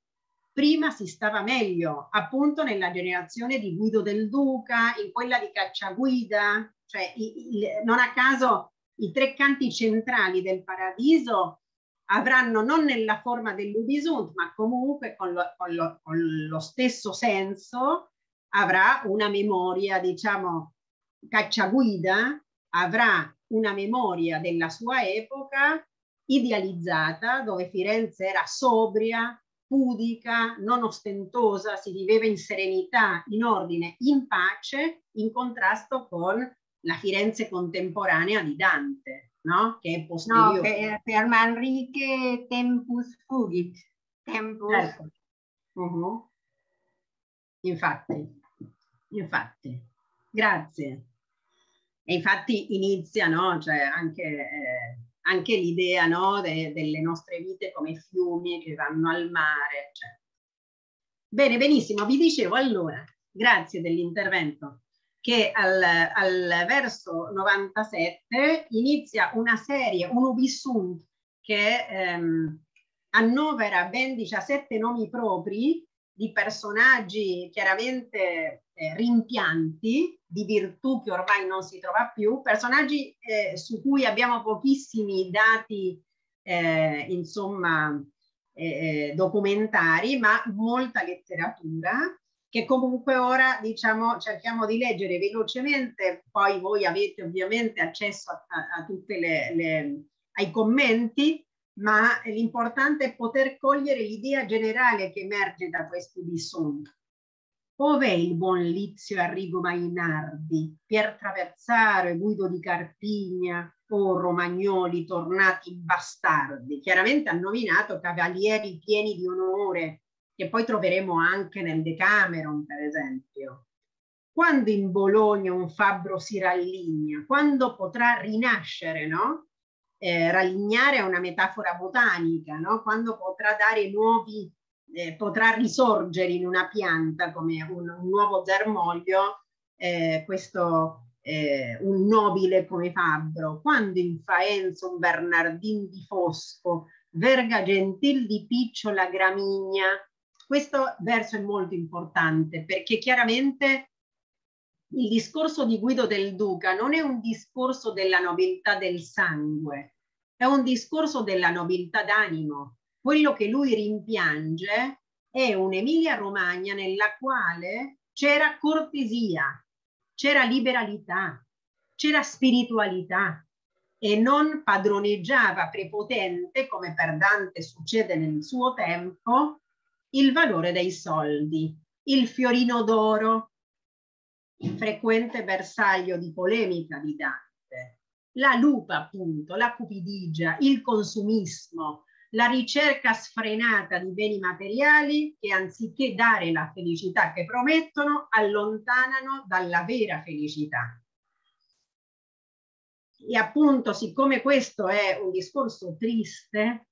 prima si stava meglio, appunto nella generazione di Guido del Duca, in quella di Cacciaguida, cioè il, il, non a caso i tre canti centrali del Paradiso avranno non nella forma dell'ubi sunt, ma comunque con lo, con, lo, con lo stesso senso, avrà una memoria, diciamo, Cacciaguida, avrà una memoria della sua epoca idealizzata, dove Firenze era sobria, pudica, non ostentosa, si viveva in serenità, in ordine, in pace, in contrasto con la Firenze contemporanea di Dante. No? Che è posteriore. No, per, per Manrique tempus fugit. Tempus. Certo. Uh-huh. Infatti, infatti, grazie. E infatti inizia, no? Cioè anche, eh, anche l'idea, no? De, delle nostre vite come fiumi che vanno al mare. Cioè. Bene, benissimo, vi dicevo allora, grazie dell'intervento, che al, al verso novantasette inizia una serie, un ubi sunt, che ehm, annovera ben diciassette nomi propri di personaggi chiaramente eh, rimpianti, di virtù che ormai non si trova più, personaggi eh, su cui abbiamo pochissimi dati, eh, insomma, eh, documentari, ma molta letteratura. che comunque ora, diciamo, cerchiamo di leggere velocemente, poi voi avete ovviamente accesso a, a, a tutte le, le, ai commenti, ma l'importante è poter cogliere l'idea generale che emerge da questo disonno. Ov'è il buon Lizio e Arrigo Mainardi, Pier Traversaro e Guido di Carpigna, o romagnoli tornati bastardi? Chiaramente ha nominato cavalieri pieni di onore, che poi troveremo anche nel Decameron, per esempio. Quando in Bologna un fabbro si ralligna, quando potrà rinascere, no? Eh, rallignare è una metafora botanica, no? Quando potrà dare nuovi, eh, potrà risorgere in una pianta come un, un nuovo germoglio, eh, questo, eh, un nobile come fabbro. Quando in Faenza un Bernardin di Fosco, verga gentil di picciola gramigna. Questo verso è molto importante, perché chiaramente il discorso di Guido del Duca non è un discorso della nobiltà del sangue, è un discorso della nobiltà d'animo. Quello che lui rimpiange è un'Emilia Romagna nella quale c'era cortesia, c'era liberalità, c'era spiritualità, e non padroneggiava prepotente, come per Dante succede nel suo tempo, il valore dei soldi, il fiorino d'oro, frequente bersaglio di polemica di Dante, la lupa appunto, la cupidigia, il consumismo, la ricerca sfrenata di beni materiali che, anziché dare la felicità che promettono, allontanano dalla vera felicità. E appunto, siccome questo è un discorso triste,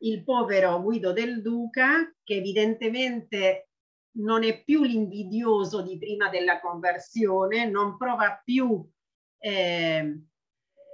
il povero Guido del Duca, che evidentemente non è più l'invidioso di prima della conversione, non prova più eh,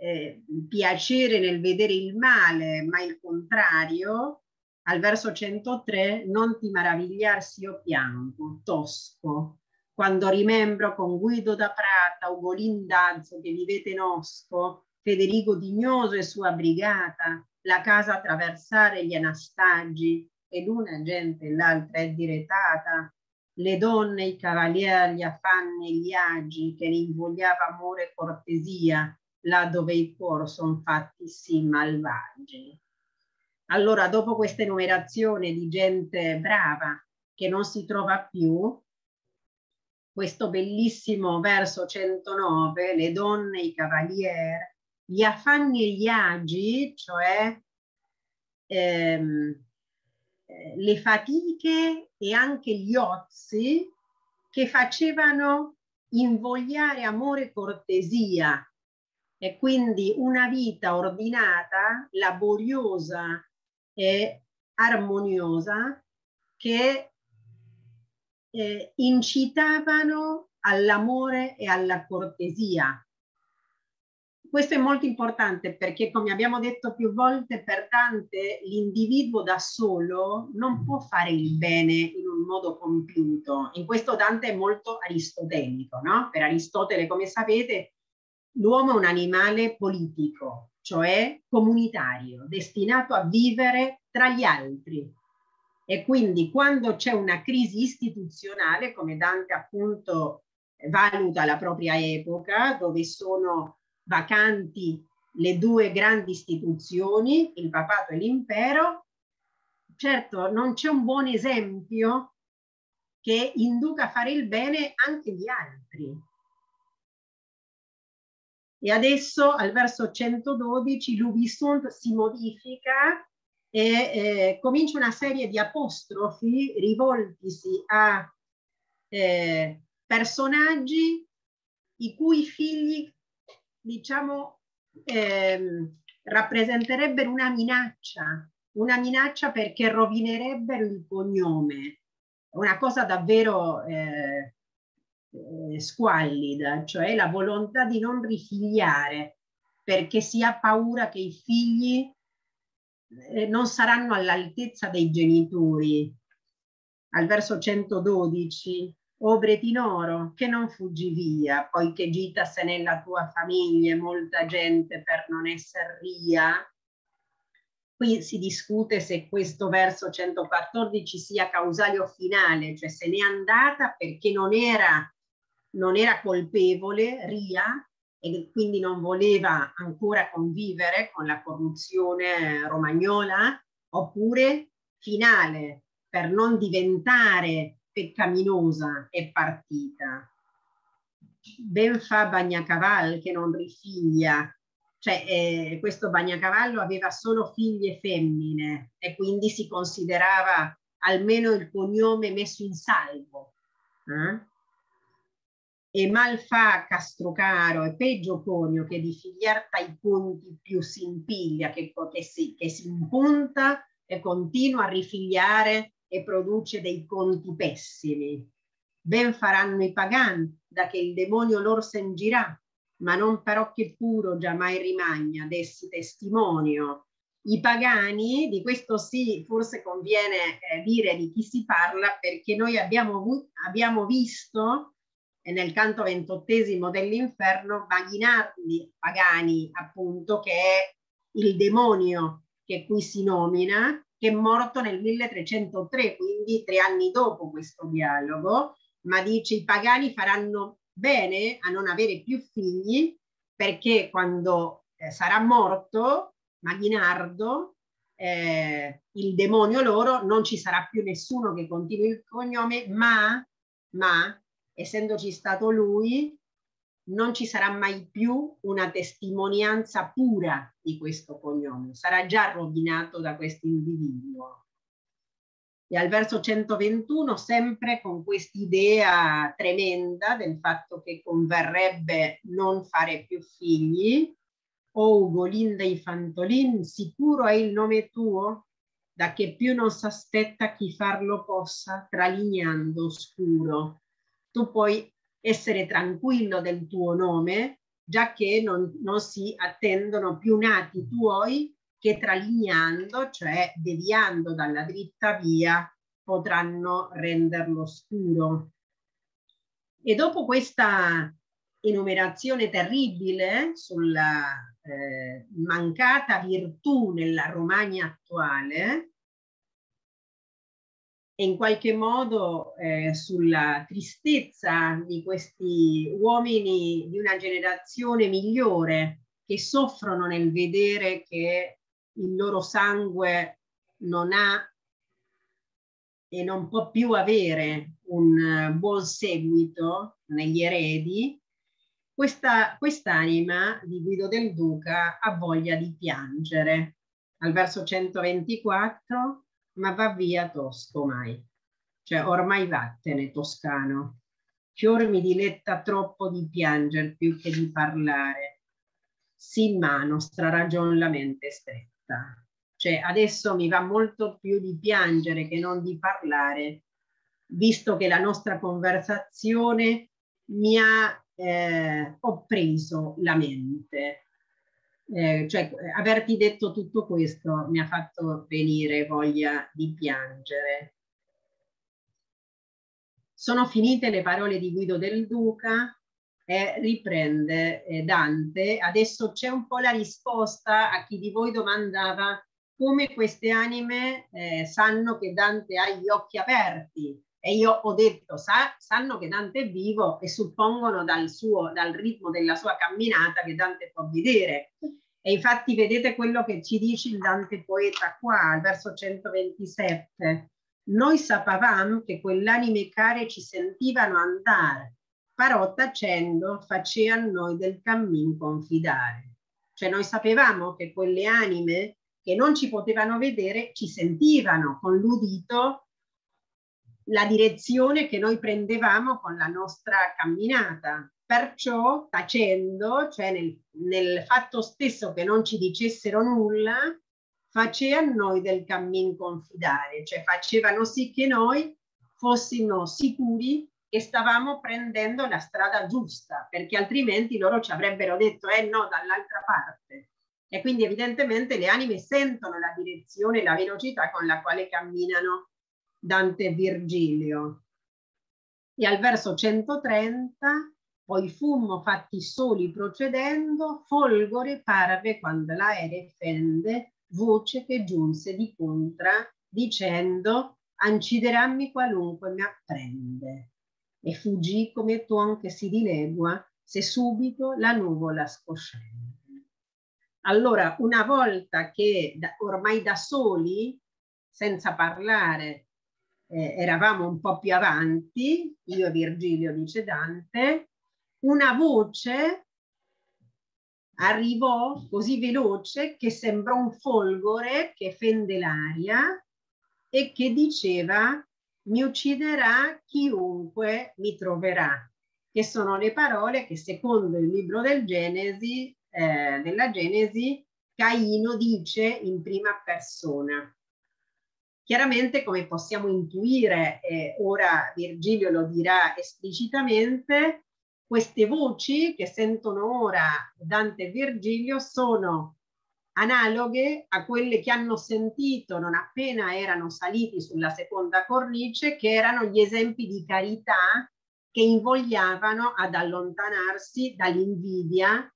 eh, piacere nel vedere il male, ma il contrario, al verso centotré, non ti maravigliarsi io piango, tosco, quando rimembro con Guido da Prata, Ugolin d'Azzo che vivete nosco, Federigo Dignoso e sua brigata, la casa attraversare gli anastaggi, ed una gente e l'altra è diretata, le donne, i cavalieri, gli affanni e gli agi, che ne invogliava amore e cortesia, là dove i cuor son fatti sì malvagi. Allora, dopo questa enumerazione di gente brava che non si trova più, questo bellissimo verso centonove, le donne, i cavalieri, gli affanni e gli agi, cioè ehm, le fatiche e anche gli ozi che facevano invogliare amore e cortesia, e quindi una vita ordinata, laboriosa e armoniosa, che Eh, incitavano all'amore e alla cortesia. Questo è molto importante, perché, come abbiamo detto più volte, per Dante l'individuo da solo non può fare il bene in un modo compiuto. In questo Dante è molto aristotelico, no? Per Aristotele, come sapete, l'uomo è un animale politico, cioè comunitario, destinato a vivere tra gli altri. E quindi quando c'è una crisi istituzionale, come Dante appunto valuta la propria epoca, dove sono vacanti le due grandi istituzioni, il papato e l'impero, certo non c'è un buon esempio che induca a fare il bene anche gli altri. E adesso al verso centododici l'ubisunt si modifica e eh, comincia una serie di apostrofi rivoltisi a eh, personaggi i cui figli, diciamo, eh, rappresenterebbero una minaccia, una minaccia perché rovinerebbero il cognome, una cosa davvero eh, eh, squallida, cioè la volontà di non rifigliare, perché si ha paura che i figli non saranno all'altezza dei genitori. Al verso centododici, o Bertinoro, che non fuggi via, poiché gita se nella tua famiglia molta gente per non esser ria. Qui si discute se questo verso centoquattordici sia causale o finale, cioè se n'è andata perché non era, non era colpevole, Ria, e quindi non voleva ancora convivere con la corruzione romagnola, oppure finale, per non diventare peccaminosa è partita. Ben fa Bagnacaval che non rifiglia, cioè eh, questo Bagnacavallo aveva solo figlie femmine e quindi si considerava almeno il cognome messo in salvo. Eh? E mal fa Castrocaro, e peggio Conio, che di figliar tra i conti più si impiglia, che, che, si, che si impunta e continua a rifigliare e produce dei conti pessimi. Ben faranno i pagani, da che il demonio lor s'engirà, ma non però che puro già mai rimagna, dessi testimonio. I pagani, di questo sì, forse conviene eh, dire di chi si parla, perché noi abbiamo, abbiamo visto e nel canto ventottesimo dell'inferno Mainardi, Pagani appunto, che è il demonio che qui si nomina, che è morto nel milletrecentotre, quindi tre anni dopo questo dialogo, ma dice i pagani faranno bene a non avere più figli, perché quando eh, sarà morto Mainardo, eh, il demonio loro, non ci sarà più nessuno che continui il cognome, ma, ma essendoci stato lui, non ci sarà mai più una testimonianza pura di questo cognome, sarà già rovinato da questo individuo. E al verso centoventuno, sempre con quest'idea tremenda del fatto che converrebbe non fare più figli, o Ugolin dei Fantolin, sicuro è il nome tuo, da che più non s'aspetta chi farlo possa, tralignando oscuro. Tu puoi essere tranquillo del tuo nome, già che non, non si attendono più nati tuoi che tralignando, cioè deviando dalla dritta via, potranno renderlo scuro. E dopo questa enumerazione terribile sulla eh, mancata virtù nella Romagna attuale, e in qualche modo eh, sulla tristezza di questi uomini di una generazione migliore che soffrono nel vedere che il loro sangue non ha e non può più avere un buon seguito negli eredi, questa, quest'anima di Guido del Duca ha voglia di piangere. Al verso centoventiquattro... ma va via Tosco mai, cioè ormai vattene toscano, fior mi diletta troppo di pianger più che di parlare, sì ma nostra ragion la mente stretta, cioè adesso mi va molto più di piangere che non di parlare, visto che la nostra conversazione mi ha eh, oppreso la mente. Eh, cioè averti detto tutto questo mi ha fatto venire voglia di piangere. Sono finite le parole di Guido del Duca e riprende eh, Dante. Adesso c'è un po' la risposta a chi di voi domandava come queste anime eh, sanno che Dante ha gli occhi aperti, e io ho detto sa, sanno che Dante è vivo e suppongono dal, suo, dal ritmo della sua camminata che Dante può vedere. E infatti vedete quello che ci dice il Dante poeta qua, al verso centoventisette. Noi sapavam che quell'anime care ci sentivano andare, però tacendo facean noi del cammin confidare. Cioè noi sapevamo che quelle anime che non ci potevano vedere ci sentivano con l'udito la direzione che noi prendevamo con la nostra camminata, perciò tacendo, cioè nel, nel fatto stesso che non ci dicessero nulla, facevano noi del cammin confidare, cioè facevano sì che noi fossimo sicuri che stavamo prendendo la strada giusta, perché altrimenti loro ci avrebbero detto eh no, dall'altra parte. E quindi evidentemente le anime sentono la direzione e la velocità con la quale camminano Dante e Virgilio. E al verso centotrenta, poi fummo fatti soli procedendo, folgore parve quando l'aere fende, voce che giunse di contra dicendo: «Anciderammi qualunque mi apprende», e fuggì come ton che si dilegua se subito la nuvola scoscende. Allora, una volta che da, ormai da soli, senza parlare, eh, eravamo un po' più avanti, io e Virgilio, dice Dante, una voce arrivò così veloce che sembrò un folgore che fende l'aria e che diceva: «Mi ucciderà chiunque mi troverà», che sono le parole che, secondo il libro del Genesi, eh, della Genesi, Caino dice in prima persona. Chiaramente, come possiamo intuire, eh, ora Virgilio lo dirà esplicitamente, queste voci che sentono ora Dante e Virgilio sono analoghe a quelle che hanno sentito non appena erano saliti sulla seconda cornice, che erano gli esempi di carità che invogliavano ad allontanarsi dall'invidia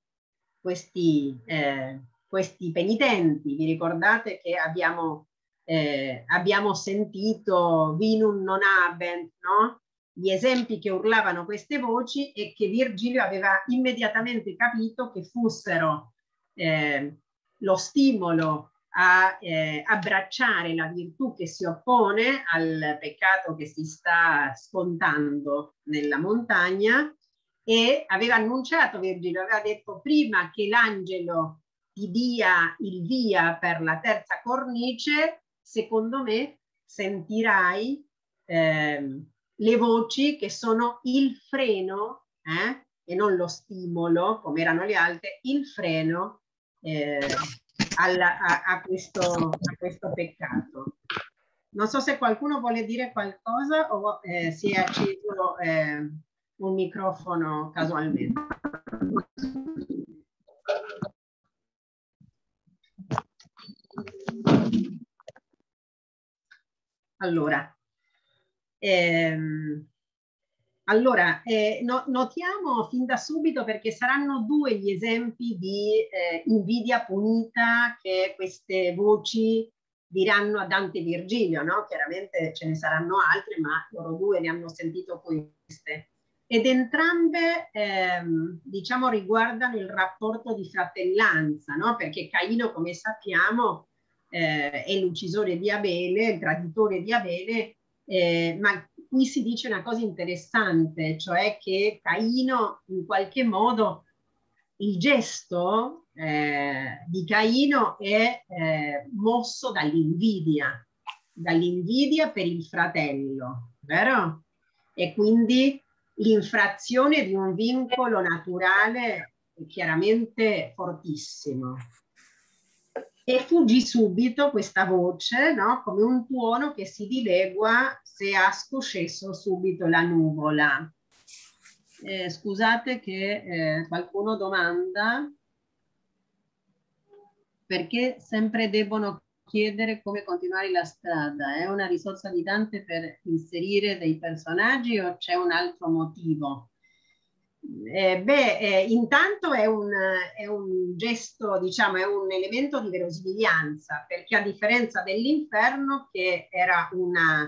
questi, eh, questi penitenti. Vi ricordate che abbiamo, eh, abbiamo sentito vinum non habent, no? Gli esempi che urlavano queste voci, e che Virgilio aveva immediatamente capito che fossero eh, lo stimolo a eh, abbracciare la virtù che si oppone al peccato che si sta scontando nella montagna. E aveva annunciato, Virgilio aveva detto, prima che l'angelo ti dia il via per la terza cornice, secondo me sentirai eh, le voci che sono il freno, eh, e non lo stimolo come erano le altre, il freno Eh, alla, a, a, questo, a questo peccato. Non so se qualcuno vuole dire qualcosa o eh, si è acceso eh, un microfono casualmente. Allora, ehm, Allora, eh, no, notiamo fin da subito, perché saranno due gli esempi di eh, invidia punita che queste voci diranno a Dante e Virgilio, no? Chiaramente ce ne saranno altre, ma loro due ne hanno sentito queste. Ed entrambe, ehm, diciamo, riguardano il rapporto di fratellanza, no? Perché Caino, come sappiamo, eh, è l'uccisore di Abele, il traditore di Abele, eh, ma qui si dice una cosa interessante, cioè che Caino, in qualche modo, il gesto eh, di Caino è eh, mosso dall'invidia, dall'invidia per il fratello, vero? E quindi l'infrazione di un vincolo naturale è chiaramente fortissimo. E fuggì subito questa voce, no? Come un tuono che si dilegua se ha scosceso subito la nuvola. Eh, scusate che eh, qualcuno domanda perché sempre devono chiedere come continuare la strada. È una risorsa di Dante per inserire dei personaggi o c'è un altro motivo? Eh, beh, eh, intanto è un, è un gesto, diciamo, è un elemento di verosimiglianza, perché a differenza dell'inferno, che era una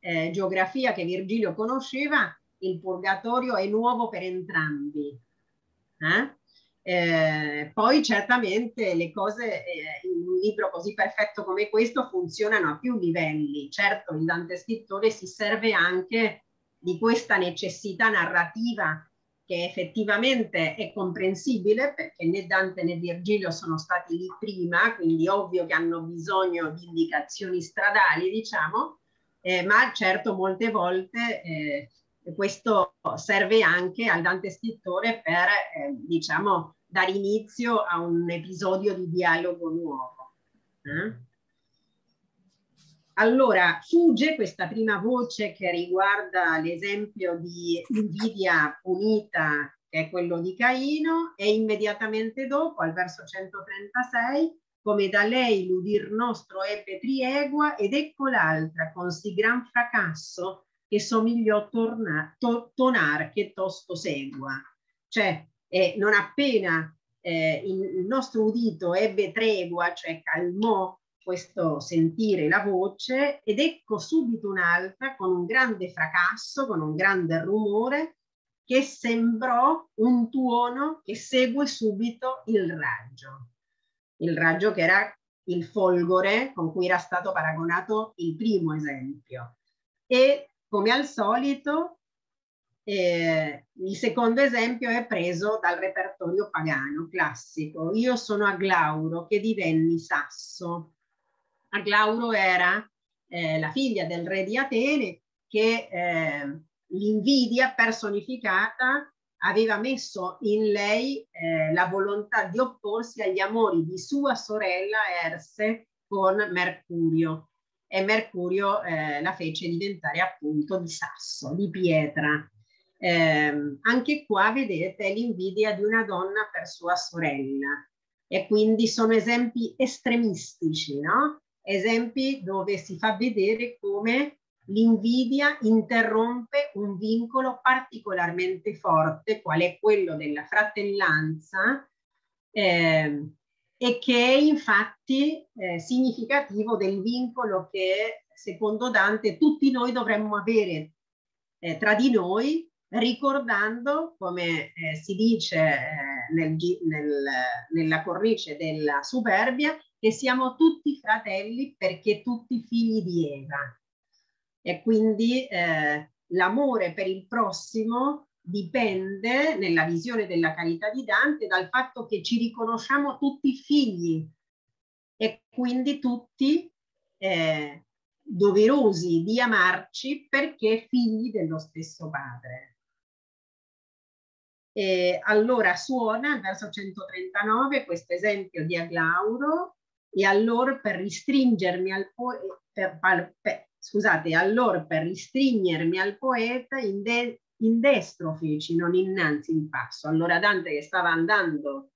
eh, geografia che Virgilio conosceva, il Purgatorio è nuovo per entrambi. Eh? Eh, poi certamente le cose eh, in un libro così perfetto come questo funzionano a più livelli. Certo, il Dante scrittore si serve anche di questa necessità narrativa, che effettivamente è comprensibile, perché né Dante né Virgilio sono stati lì prima, quindi ovvio che hanno bisogno di indicazioni stradali, diciamo, eh, ma certo molte volte eh, questo serve anche al Dante scrittore per, eh, diciamo, dare inizio a un episodio di dialogo nuovo. Eh? Allora, fugge questa prima voce che riguarda l'esempio di invidia punita, che è quello di Caino, e immediatamente dopo, al verso centotrentasei, come da lei l'udir nostro ebbe triegua, ed ecco l'altra, con sì gran fracasso, che somigliò torna, to, tonar che tosto segua. Cioè, eh, non appena eh, il nostro udito ebbe tregua, cioè calmò questo sentire la voce, ed ecco subito un'altra con un grande fracasso, con un grande rumore, che sembrò un tuono che segue subito il raggio. Il raggio che era il folgore con cui era stato paragonato il primo esempio. E come al solito eh, il secondo esempio è preso dal repertorio pagano classico. Io sono Aglauro che divenni sasso. Aglauro era eh, la figlia del re di Atene che eh, l'invidia personificata aveva messo in lei eh, la volontà di opporsi agli amori di sua sorella Erse con Mercurio, e Mercurio eh, la fece diventare appunto di sasso, di pietra. Eh, anche qua vedete l'invidia di una donna per sua sorella, e quindi sono esempi estremistici, no? Esempi dove si fa vedere come l'invidia interrompe un vincolo particolarmente forte, qual è quello della fratellanza, eh, e che è infatti eh, significativo del vincolo che, secondo Dante, tutti noi dovremmo avere eh, tra di noi, ricordando, come eh, si dice eh, nel, nel, nella cornice della Superbia, che siamo tutti fratelli perché tutti figli di Eva. E quindi eh, l'amore per il prossimo dipende, nella visione della carità di Dante, dal fatto che ci riconosciamo tutti figli, e quindi tutti eh, doverosi di amarci perché figli dello stesso padre. E allora suona il verso centotrentanove questo esempio di Aglauro: e allora per ristringermi al po- per, per, per, Scusate, allora per ristringermi al poeta in, de in destro feci, non innanzi il passo. Allora Dante, che stava andando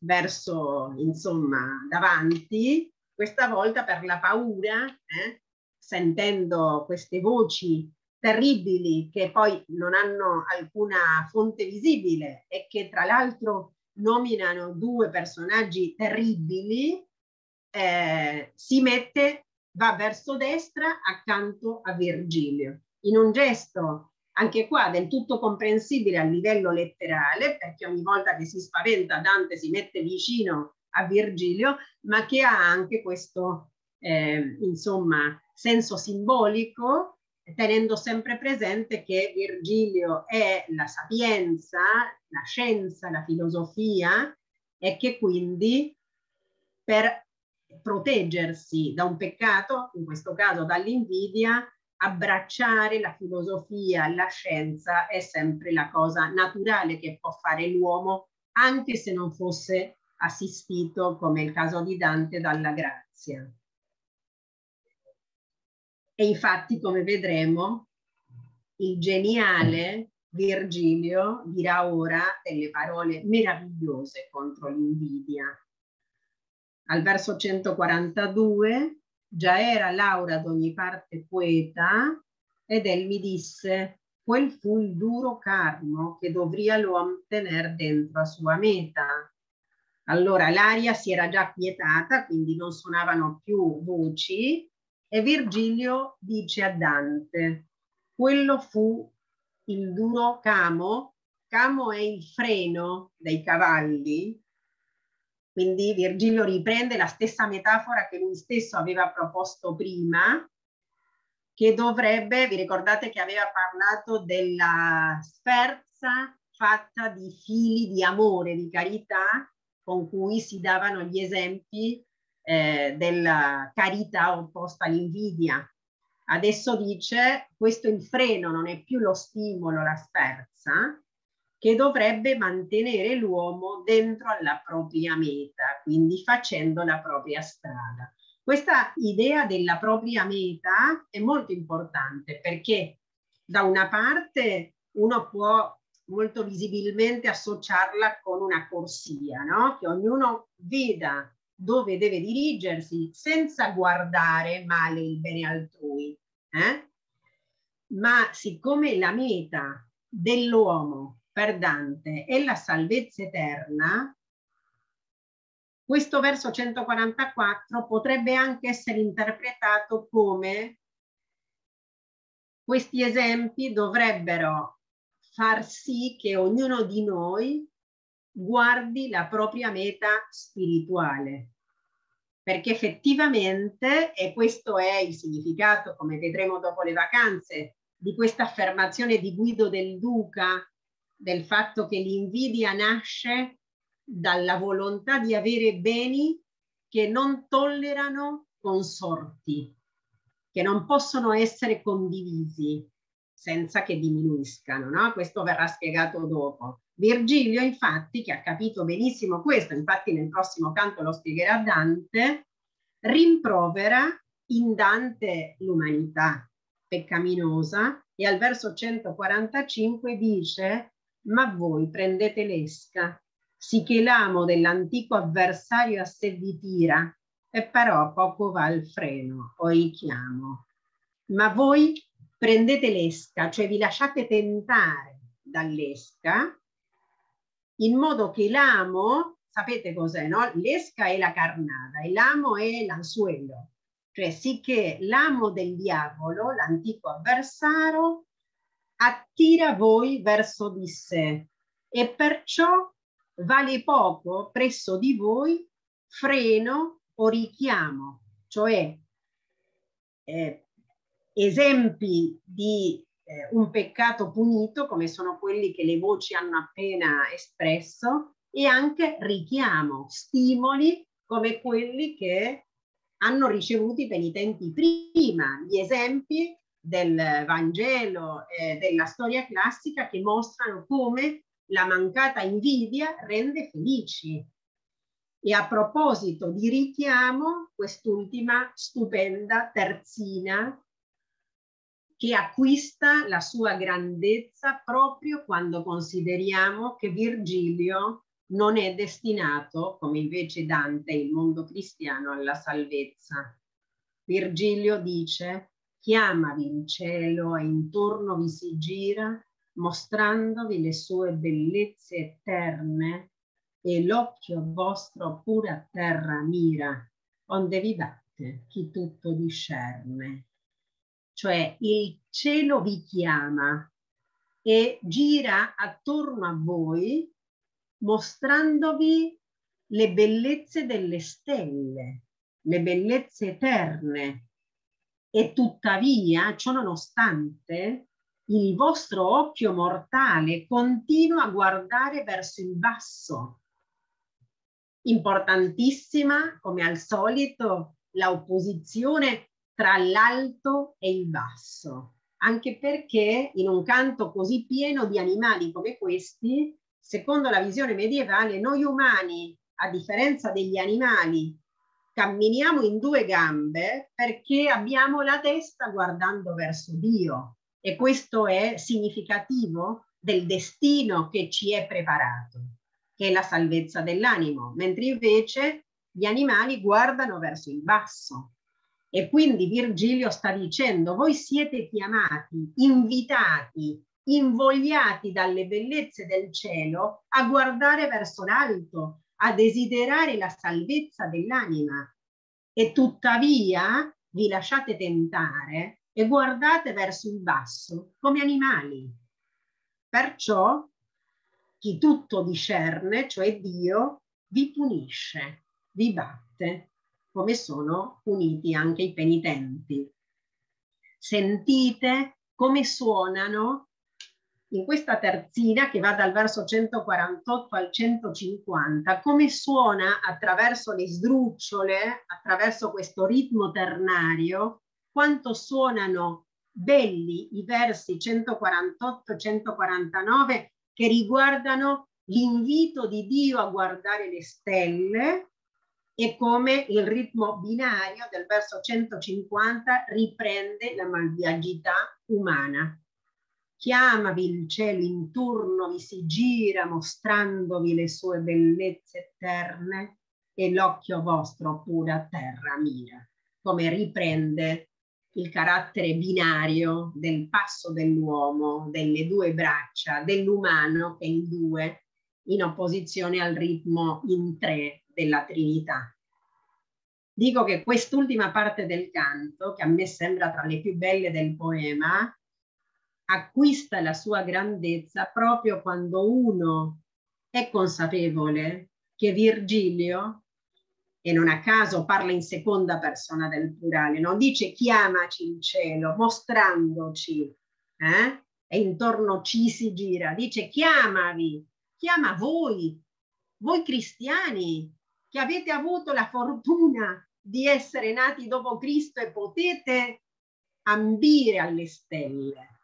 verso, insomma, davanti, questa volta per la paura, eh, sentendo queste voci terribili che poi non hanno alcuna fonte visibile e che tra l'altro nominano due personaggi terribili, eh, si mette va verso destra accanto a Virgilio, in un gesto anche qua del tutto comprensibile a livello letterale, perché ogni volta che si spaventa Dante si mette vicino a Virgilio, ma che ha anche questo eh, insomma senso simbolico, tenendo sempre presente che Virgilio è la sapienza, la scienza, la filosofia, e che quindi per proteggersi da un peccato, in questo caso dall'invidia, abbracciare la filosofia, la scienza è sempre la cosa naturale che può fare l'uomo, anche se non fosse assistito, come il caso di Dante, dalla grazia. E infatti, come vedremo, il geniale Virgilio dirà ora delle parole meravigliose contro l'invidia. Al verso centoquarantadue, già era Laura d'ogni parte poeta, ed el mi disse, quel fu il duro carmo che dovria l'uom tener dentro a sua meta. Allora l'aria si era già pietata, quindi non suonavano più voci, e Virgilio dice a Dante, quello fu il duro camo, camo è il freno dei cavalli. Quindi Virgilio riprende la stessa metafora che lui stesso aveva proposto prima, che dovrebbe, vi ricordate che aveva parlato della sferza fatta di fili di amore, di carità, con cui si davano gli esempi eh, della carità opposta all'invidia. Adesso dice, questo è il freno, non è più lo stimolo, la sferza, che dovrebbe mantenere l'uomo dentro alla propria meta, quindi facendo la propria strada. Questa idea della propria meta è molto importante, perché da una parte uno può molto visibilmente associarla con una corsia, no? Che ognuno veda dove deve dirigersi senza guardare male il bene altrui. Eh? Ma siccome la meta dell'uomo per Dante è la salvezza eterna, Questo verso centoquarantaquattro potrebbe anche essere interpretato come: questi esempi dovrebbero far sì che ognuno di noi guardi la propria meta spirituale, perché effettivamente, e questo è il significato, come vedremo dopo le vacanze, di questa affermazione di Guido del Duca, del fatto che l'invidia nasce dalla volontà di avere beni che non tollerano consorti, che non possono essere condivisi senza che diminuiscano, no? Questo verrà spiegato dopo. Virgilio, infatti, che ha capito benissimo questo, infatti nel prossimo canto lo spiegherà Dante, rimprovera in Dante l'umanità peccaminosa e al verso centoquarantacinque dice: ma voi prendete l'esca, sicché l'amo dell'antico avversario a sé vi tira, e però poco va il freno o il chiamo. Ma voi prendete l'esca, cioè vi lasciate tentare dall'esca, in modo che l'amo, sapete cos'è, no? L'esca è la carnada e l'amo è l'anzuelo, cioè sicché l'amo del diavolo, l'antico avversario, attira voi verso di sé e perciò vale poco presso di voi freno o richiamo, cioè eh, esempi di un peccato punito, come sono quelli che le voci hanno appena espresso, e anche richiamo, stimoli come quelli che hanno ricevuto i penitenti prima, gli esempi del Vangelo e della storia classica che mostrano come la mancata invidia rende felici. E a proposito di richiamo, quest'ultima stupenda terzina che acquista la sua grandezza proprio quando consideriamo che Virgilio non è destinato, come invece Dante, il mondo cristiano, alla salvezza. Virgilio dice: chiamavi il cielo e intorno vi si gira, mostrandovi le sue bellezze eterne, e l'occhio vostro pure a terra mira, onde vi batte chi tutto discerne. Cioè il cielo vi chiama e gira attorno a voi mostrandovi le bellezze delle stelle, le bellezze eterne, e tuttavia, ciò nonostante, il vostro occhio mortale continua a guardare verso il basso. Importantissima, come al solito, la opposizione tra l'alto e il basso, anche perché in un canto così pieno di animali come questi, secondo la visione medievale, noi umani, a differenza degli animali, camminiamo in due gambe perché abbiamo la testa guardando verso Dio, e questo è significativo del destino che ci è preparato, che è la salvezza dell'animo, mentre invece gli animali guardano verso il basso. E quindi Virgilio sta dicendo: voi siete chiamati, invitati, invogliati dalle bellezze del cielo a guardare verso l'alto, a desiderare la salvezza dell'anima, e tuttavia vi lasciate tentare e guardate verso il basso come animali. Perciò chi tutto discerne, cioè Dio, vi punisce, vi batte, come sono puniti anche i penitenti. Sentite come suonano in questa terzina che va dal verso centoquarantotto al centocinquanta, come suona attraverso le sdrucciole, attraverso questo ritmo ternario, quanto suonano belli i versi centoquarantotto centoquarantanove che riguardano l'invito di Dio a guardare le stelle, e come il ritmo binario del verso centocinquanta riprende la malvagità umana. Chiamavi il cielo, intorno vi si gira, mostrandovi le sue bellezze eterne, e l'occhio vostro pure a terra mira. Come riprende il carattere binario del passo dell'uomo, delle due braccia, dell'umano che è in due, in opposizione al ritmo in tre della Trinità. Dico che quest'ultima parte del canto, che a me sembra tra le più belle del poema, acquista la sua grandezza proprio quando uno è consapevole che Virgilio, e non a caso parla in seconda persona del plurale, non dice chiamaci in cielo, mostrandoci, eh? E intorno ci si gira, dice chiamavi, chiama voi, voi cristiani che avete avuto la fortuna di essere nati dopo Cristo e potete ambire alle stelle.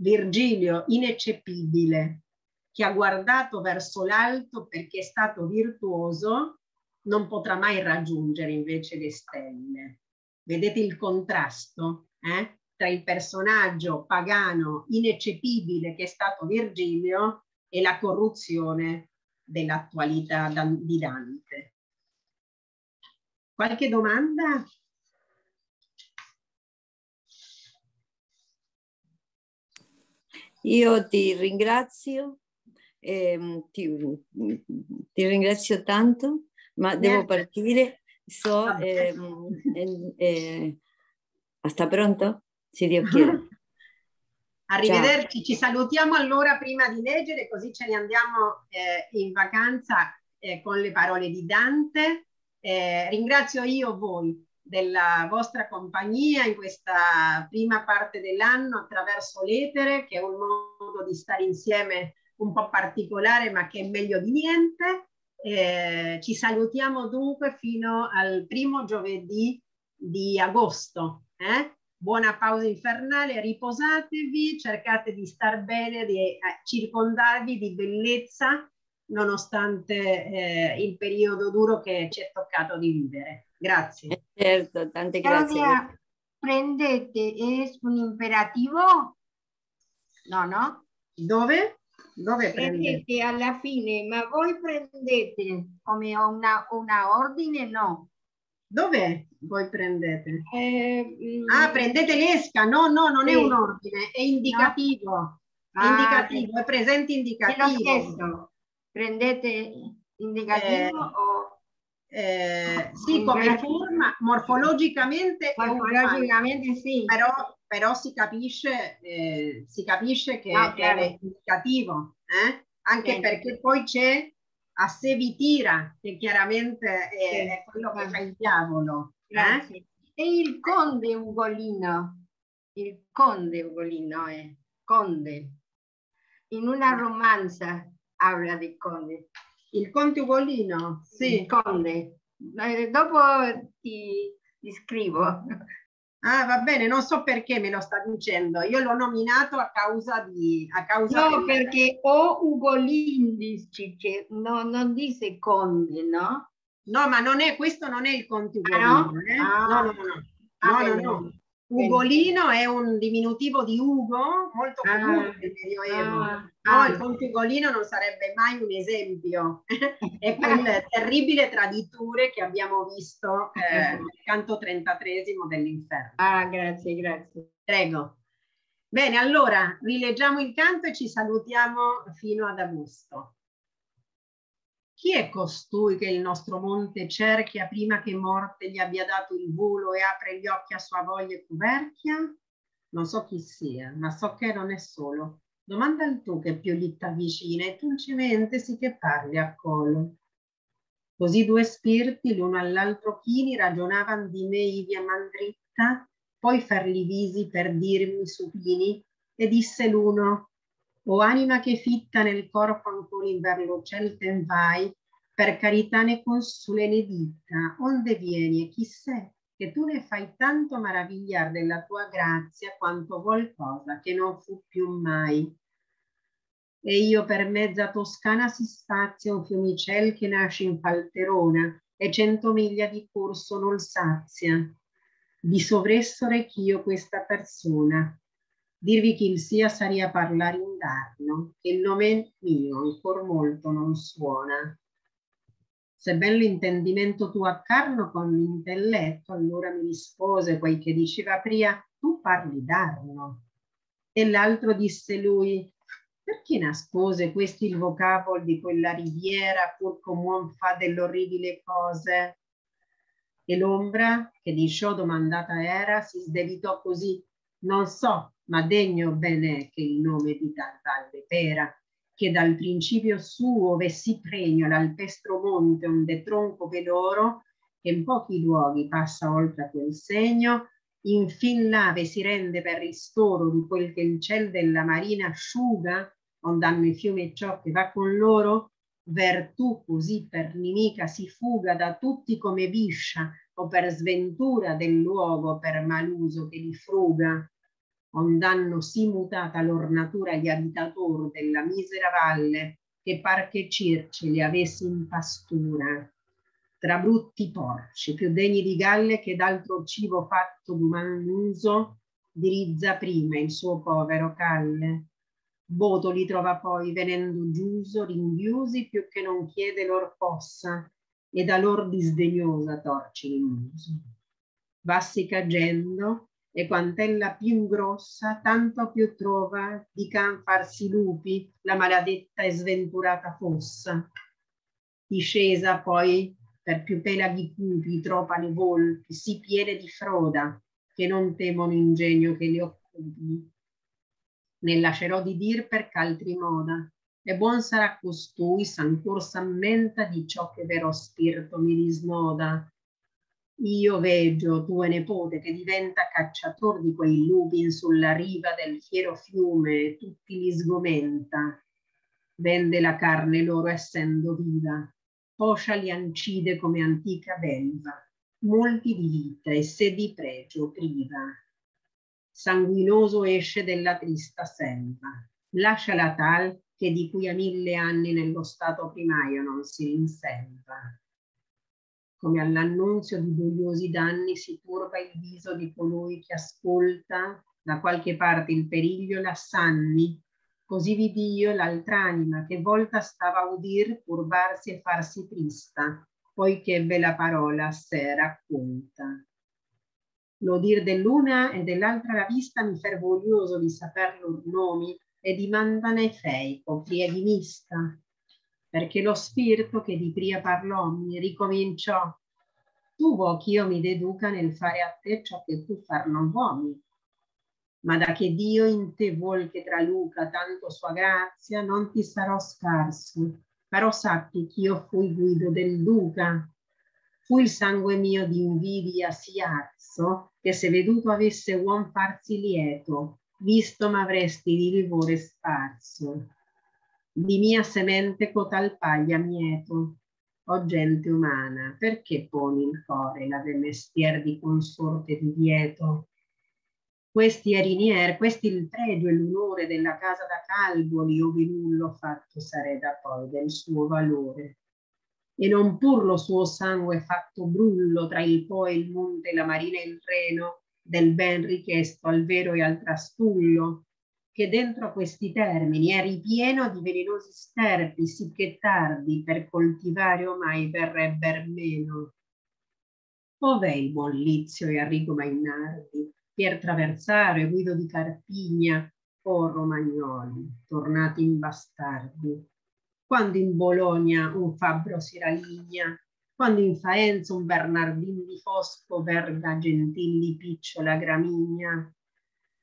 Virgilio ineccepibile, che ha guardato verso l'alto perché è stato virtuoso, non potrà mai raggiungere invece le stelle. Vedete il contrasto, eh? Tra il personaggio pagano ineccepibile che è stato Virgilio e la corruzione dell'attualità di Dante. Qualche domanda? Io ti ringrazio, eh, ti, ti ringrazio tanto, ma devo partire. So, eh, eh, eh, hasta pronto, se Dio quiere. Arrivederci, ciao. Ci salutiamo allora prima di leggere, così ce ne andiamo eh, in vacanza eh, con le parole di Dante. Eh, ringrazio io voi della vostra compagnia in questa prima parte dell'anno attraverso l'etere, che è un modo di stare insieme un po' particolare, ma che è meglio di niente. Eh, ci salutiamo dunque fino al primo giovedì di agosto. Eh? Buona pausa infernale, riposatevi, cercate di star bene, di circondarvi di bellezza nonostante eh, il periodo duro che ci è toccato di vivere. Grazie. Certo, tante grazie. Claudia, prendete, è un imperativo? No, no? Dove? Dove prendete? Prendete alla fine, ma voi prendete come una, una ordine? No. Dove voi prendete? Eh, ah, prendete l'esca, no, no, non sì. È un ordine, è indicativo, no. È indicativo, ah, è presente indicativo. È lo stesso. Prendete indicativo eh, o... Eh, sì, come forma, morfologicamente, morfologicamente sì. Però, però si capisce, eh, si capisce che no, chiaro. È indicativo, eh? Anche sì. Perché poi c'è... a sé vi tira, che chiaramente è, è quello che fa il diavolo. Eh? E il conde Ugolino, il conde Ugolino è eh. conde. In una romanza parla di conde. Il conte Ugolino? Sì. Il conde. Dopo ti, ti scrivo. Ah, va bene, non so perché me lo sta dicendo. Io l'ho nominato a causa di... A causa no, di... perché o Ugolin dice che no, non dice conde, no? No, ma non è, questo non è il conte Ugolino. Ah, no? Eh? Ah, no, no, no. Ah, no, no, no. Ugolino è un diminutivo di Ugo, molto comune ah, nel Medioevo. Ah, no, ah, il conte Ugolino non sarebbe mai un esempio. È quel terribile traditore che abbiamo visto eh, nel canto trentatreesimo dell'Inferno. Ah, grazie, grazie. Prego. Bene, allora, rileggiamo il canto e ci salutiamo fino ad agosto. Chi è costui che il nostro monte cerchia prima che morte gli abbia dato il volo e apre gli occhi a sua voglia e coverchia? Non so chi sia, ma so che non è solo. Domanda al tu che più gli t'avvicina e dolcemente sì che parli a colo. Così due spiriti l'uno all'altro chini ragionavan di me ivi a man dritta, poi farli visi per dirmi supini, e disse l'uno: o anima che fitta nel corpo ancora inverno ciel ten vai, per carità ne consule ne dita, onde vieni e chi sei, che tu ne fai tanto maravigliar della tua grazia quanto vuol cosa che non fu più mai. E io per mezza Toscana si spazia un fiumicel che nasce in Falterona e cento miglia di corso non sazia. Di sovresso rech'io questa persona. Dirvi chi il sia saria parlare indarno, che il nome mio ancor molto non suona. Se ben l'intendimento tu accarno con l'intelletto, allora mi rispose quel che diceva prima, tu parli d'arno. E l'altro disse lui: Perché nascose questi il vocabolo di quella riviera pur com'uom fa dell'orribile cose? E l'ombra, che di ciò domandata era, si sdevitò così, non so, ma degno ben è che il nome di tal valle pera, che dal principio suo ve si pregnola al pestro monte onde tronco veloro, che in pochi luoghi passa oltre a quel segno, infin l'ave si rende per ristoro di quel che il ciel della marina asciuga, ond'hanno i fiumi e ciò che va con loro, vertù così per nimica si fuga da tutti come biscia, o per sventura del luogo per maluso che li fruga, ond'hanno sì mutata l'ornatura gli abitator della misera valle, che par che Circe li avesse in pastura. Tra brutti porci, più degni di galle che d'altro cibo fatto d'uman uso, dirizza prima il suo povero calle. Boto li trova poi, venendo giuso, rinchiusi più che non chiede lor possa, e da lor disdegnosa torci il muso. Vassi cagendo, e quant'ella più grossa, tanto più trova di can farsi lupi la maladetta e sventurata fossa. Discesa poi, per più pelaghi cupi, tropani volpi, si piene di froda, che non temono ingegno che li occupi. Ne lascerò di dir perché altri moda, e buon sarà costui s'ancor s'ammenta di ciò che vero spirito mi disnoda. Io veggio tue nepote che diventa cacciator di quei lupi in sulla riva del fiero fiume, e tutti li sgomenta. Vende la carne loro essendo viva, poscia li ancide come antica belva, molti di vita e se di pregio priva. Sanguinoso esce della trista selva, lascia la tal che di cui a mille anni nello stato primaio non si rinselva. Come all'annunzio di dogliosi danni si turba il viso di colui che ascolta, da qualche parte il periglio l'assanni, così vid'io l'altra anima che volta stava a udir turbarsi e farsi trista, poiché ebbe la parola sera conta. L'odir dell'una e dell'altra la vista mi fervoglioso di saper lor nomi e di mandane fei con prieghi mista, perché lo spirito che di pria parlò mi ricominciò. Tu vuoi che io mi deduca nel fare a te ciò che tu far non vuoi. Ma da che Dio in te vuol che traluca tanto sua grazia, non ti sarò scarso, però sappi che io fui Guido del Duca. Fu il sangue mio di invidia sì arso, che se veduto avesse uom farsi lieto, visto m'avresti di vivore sparso. Di mia semente cotal paglia mieto, o gente umana, perché poni il core la del mestier di consorte di vieto? Questi è Rinier, questi il pregio e l'onore della casa da Calvoli, ove nullo fatto sareda poi del suo valore. E non pur lo suo sangue fatto brullo tra il Po e il monte, la marina e il Reno, del ben richiesto al vero e al trastullo, che dentro a questi termini è ripieno di velenosi sterpi, sicché tardi per coltivare ormai verrebber meno. Ov'è il buon Lizio e Arrigo Mainardi, Pier Traversaro e Guido di Carpigna, o romagnoli, tornati in bastardi? Quando in Bologna un Fabbro si raligna, quando in Faenza un Bernardin di Fosco verga gentili picciola gramigna,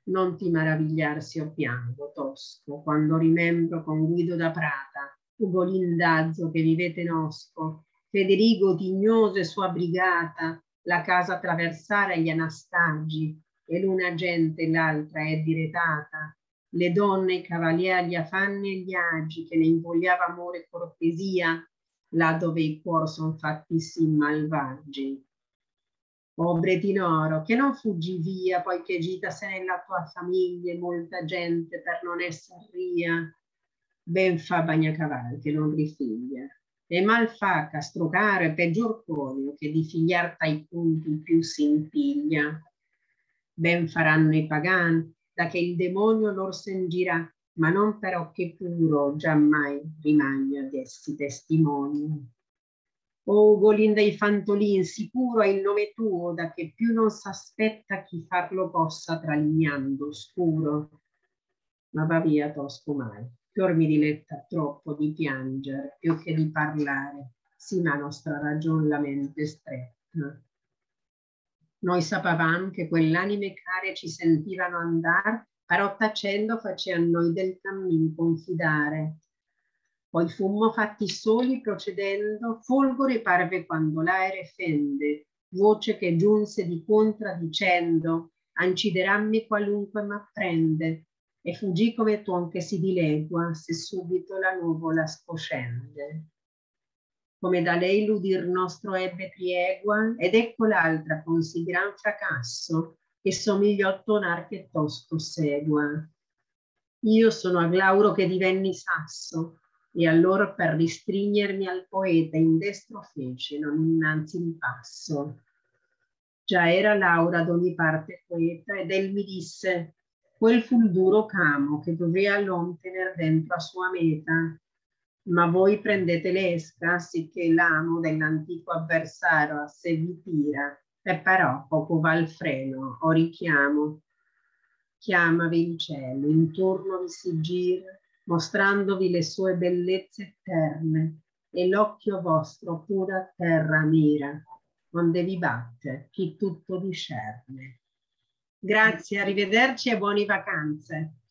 non ti maravigliarsi o piango tosco, quando rimembro con Guido da Prata, Ugolin d'Azzo che vivete nosco, Federigo tignoso e sua brigata, la casa Traversara e gli Anastagi, e l'una gente e l'altra è diretata, le donne, i cavalieri, gli affanni e gli agi, che ne invogliava amore e cortesia, là dove i cuor son fatti sì malvagi. O Bertinoro, che non fuggi via, poiché gitase nella tua famiglia molta gente per non esser ria, ben fa Bagnacaval che non rifiglia, e mal fa Castrocaro e peggior Conio, che di figliar tai punti più si impiglia. Ben faranno i pagani, da che il demonio lor s'engirà, ma non però che puro giammai rimagno di essi testimoni. O Ugolin dei Fantolin, sicuro è il nome tuo, da che più non s'aspetta chi farlo possa tralignando oscuro. Ma va via tosco mai, che or mi diletta troppo di pianger più che di parlare, sì ma nostra ragion la mente stretta. Noi sapavam che quell'anime care ci sentivano andar, però tacendo facean noi del cammin confidare. Poi fummo fatti soli procedendo, folgore parve quando l'aere fende, voce che giunse di contra dicendo, anciderammi qualunque m'apprende, e fuggì come tuon che si dilegua, se subito la nuvola scoscende. Come da lei l'udir nostro ebbe priegua, ed ecco l'altra con si gran fracasso, che somigliò tonar che tosto segua. Io sono Aglauro che divenni sasso, e allor per ristringermi al poeta in destro fece, non innanzi il passo. Già era Laura ad ogni parte poeta, ed el mi disse, quel fu il duro camo che dovea l'om tener dentro a sua meta, ma voi prendete l'esca, sicché l'amo dell'antico avversario a sé vi tira, e però poco va il freno, o richiamo. Chiamavi il cielo, intorno vi si gira, mostrandovi le sue bellezze eterne, e l'occhio vostro pura terra mira, onde vi batte chi tutto discerne. Grazie, arrivederci e buone vacanze.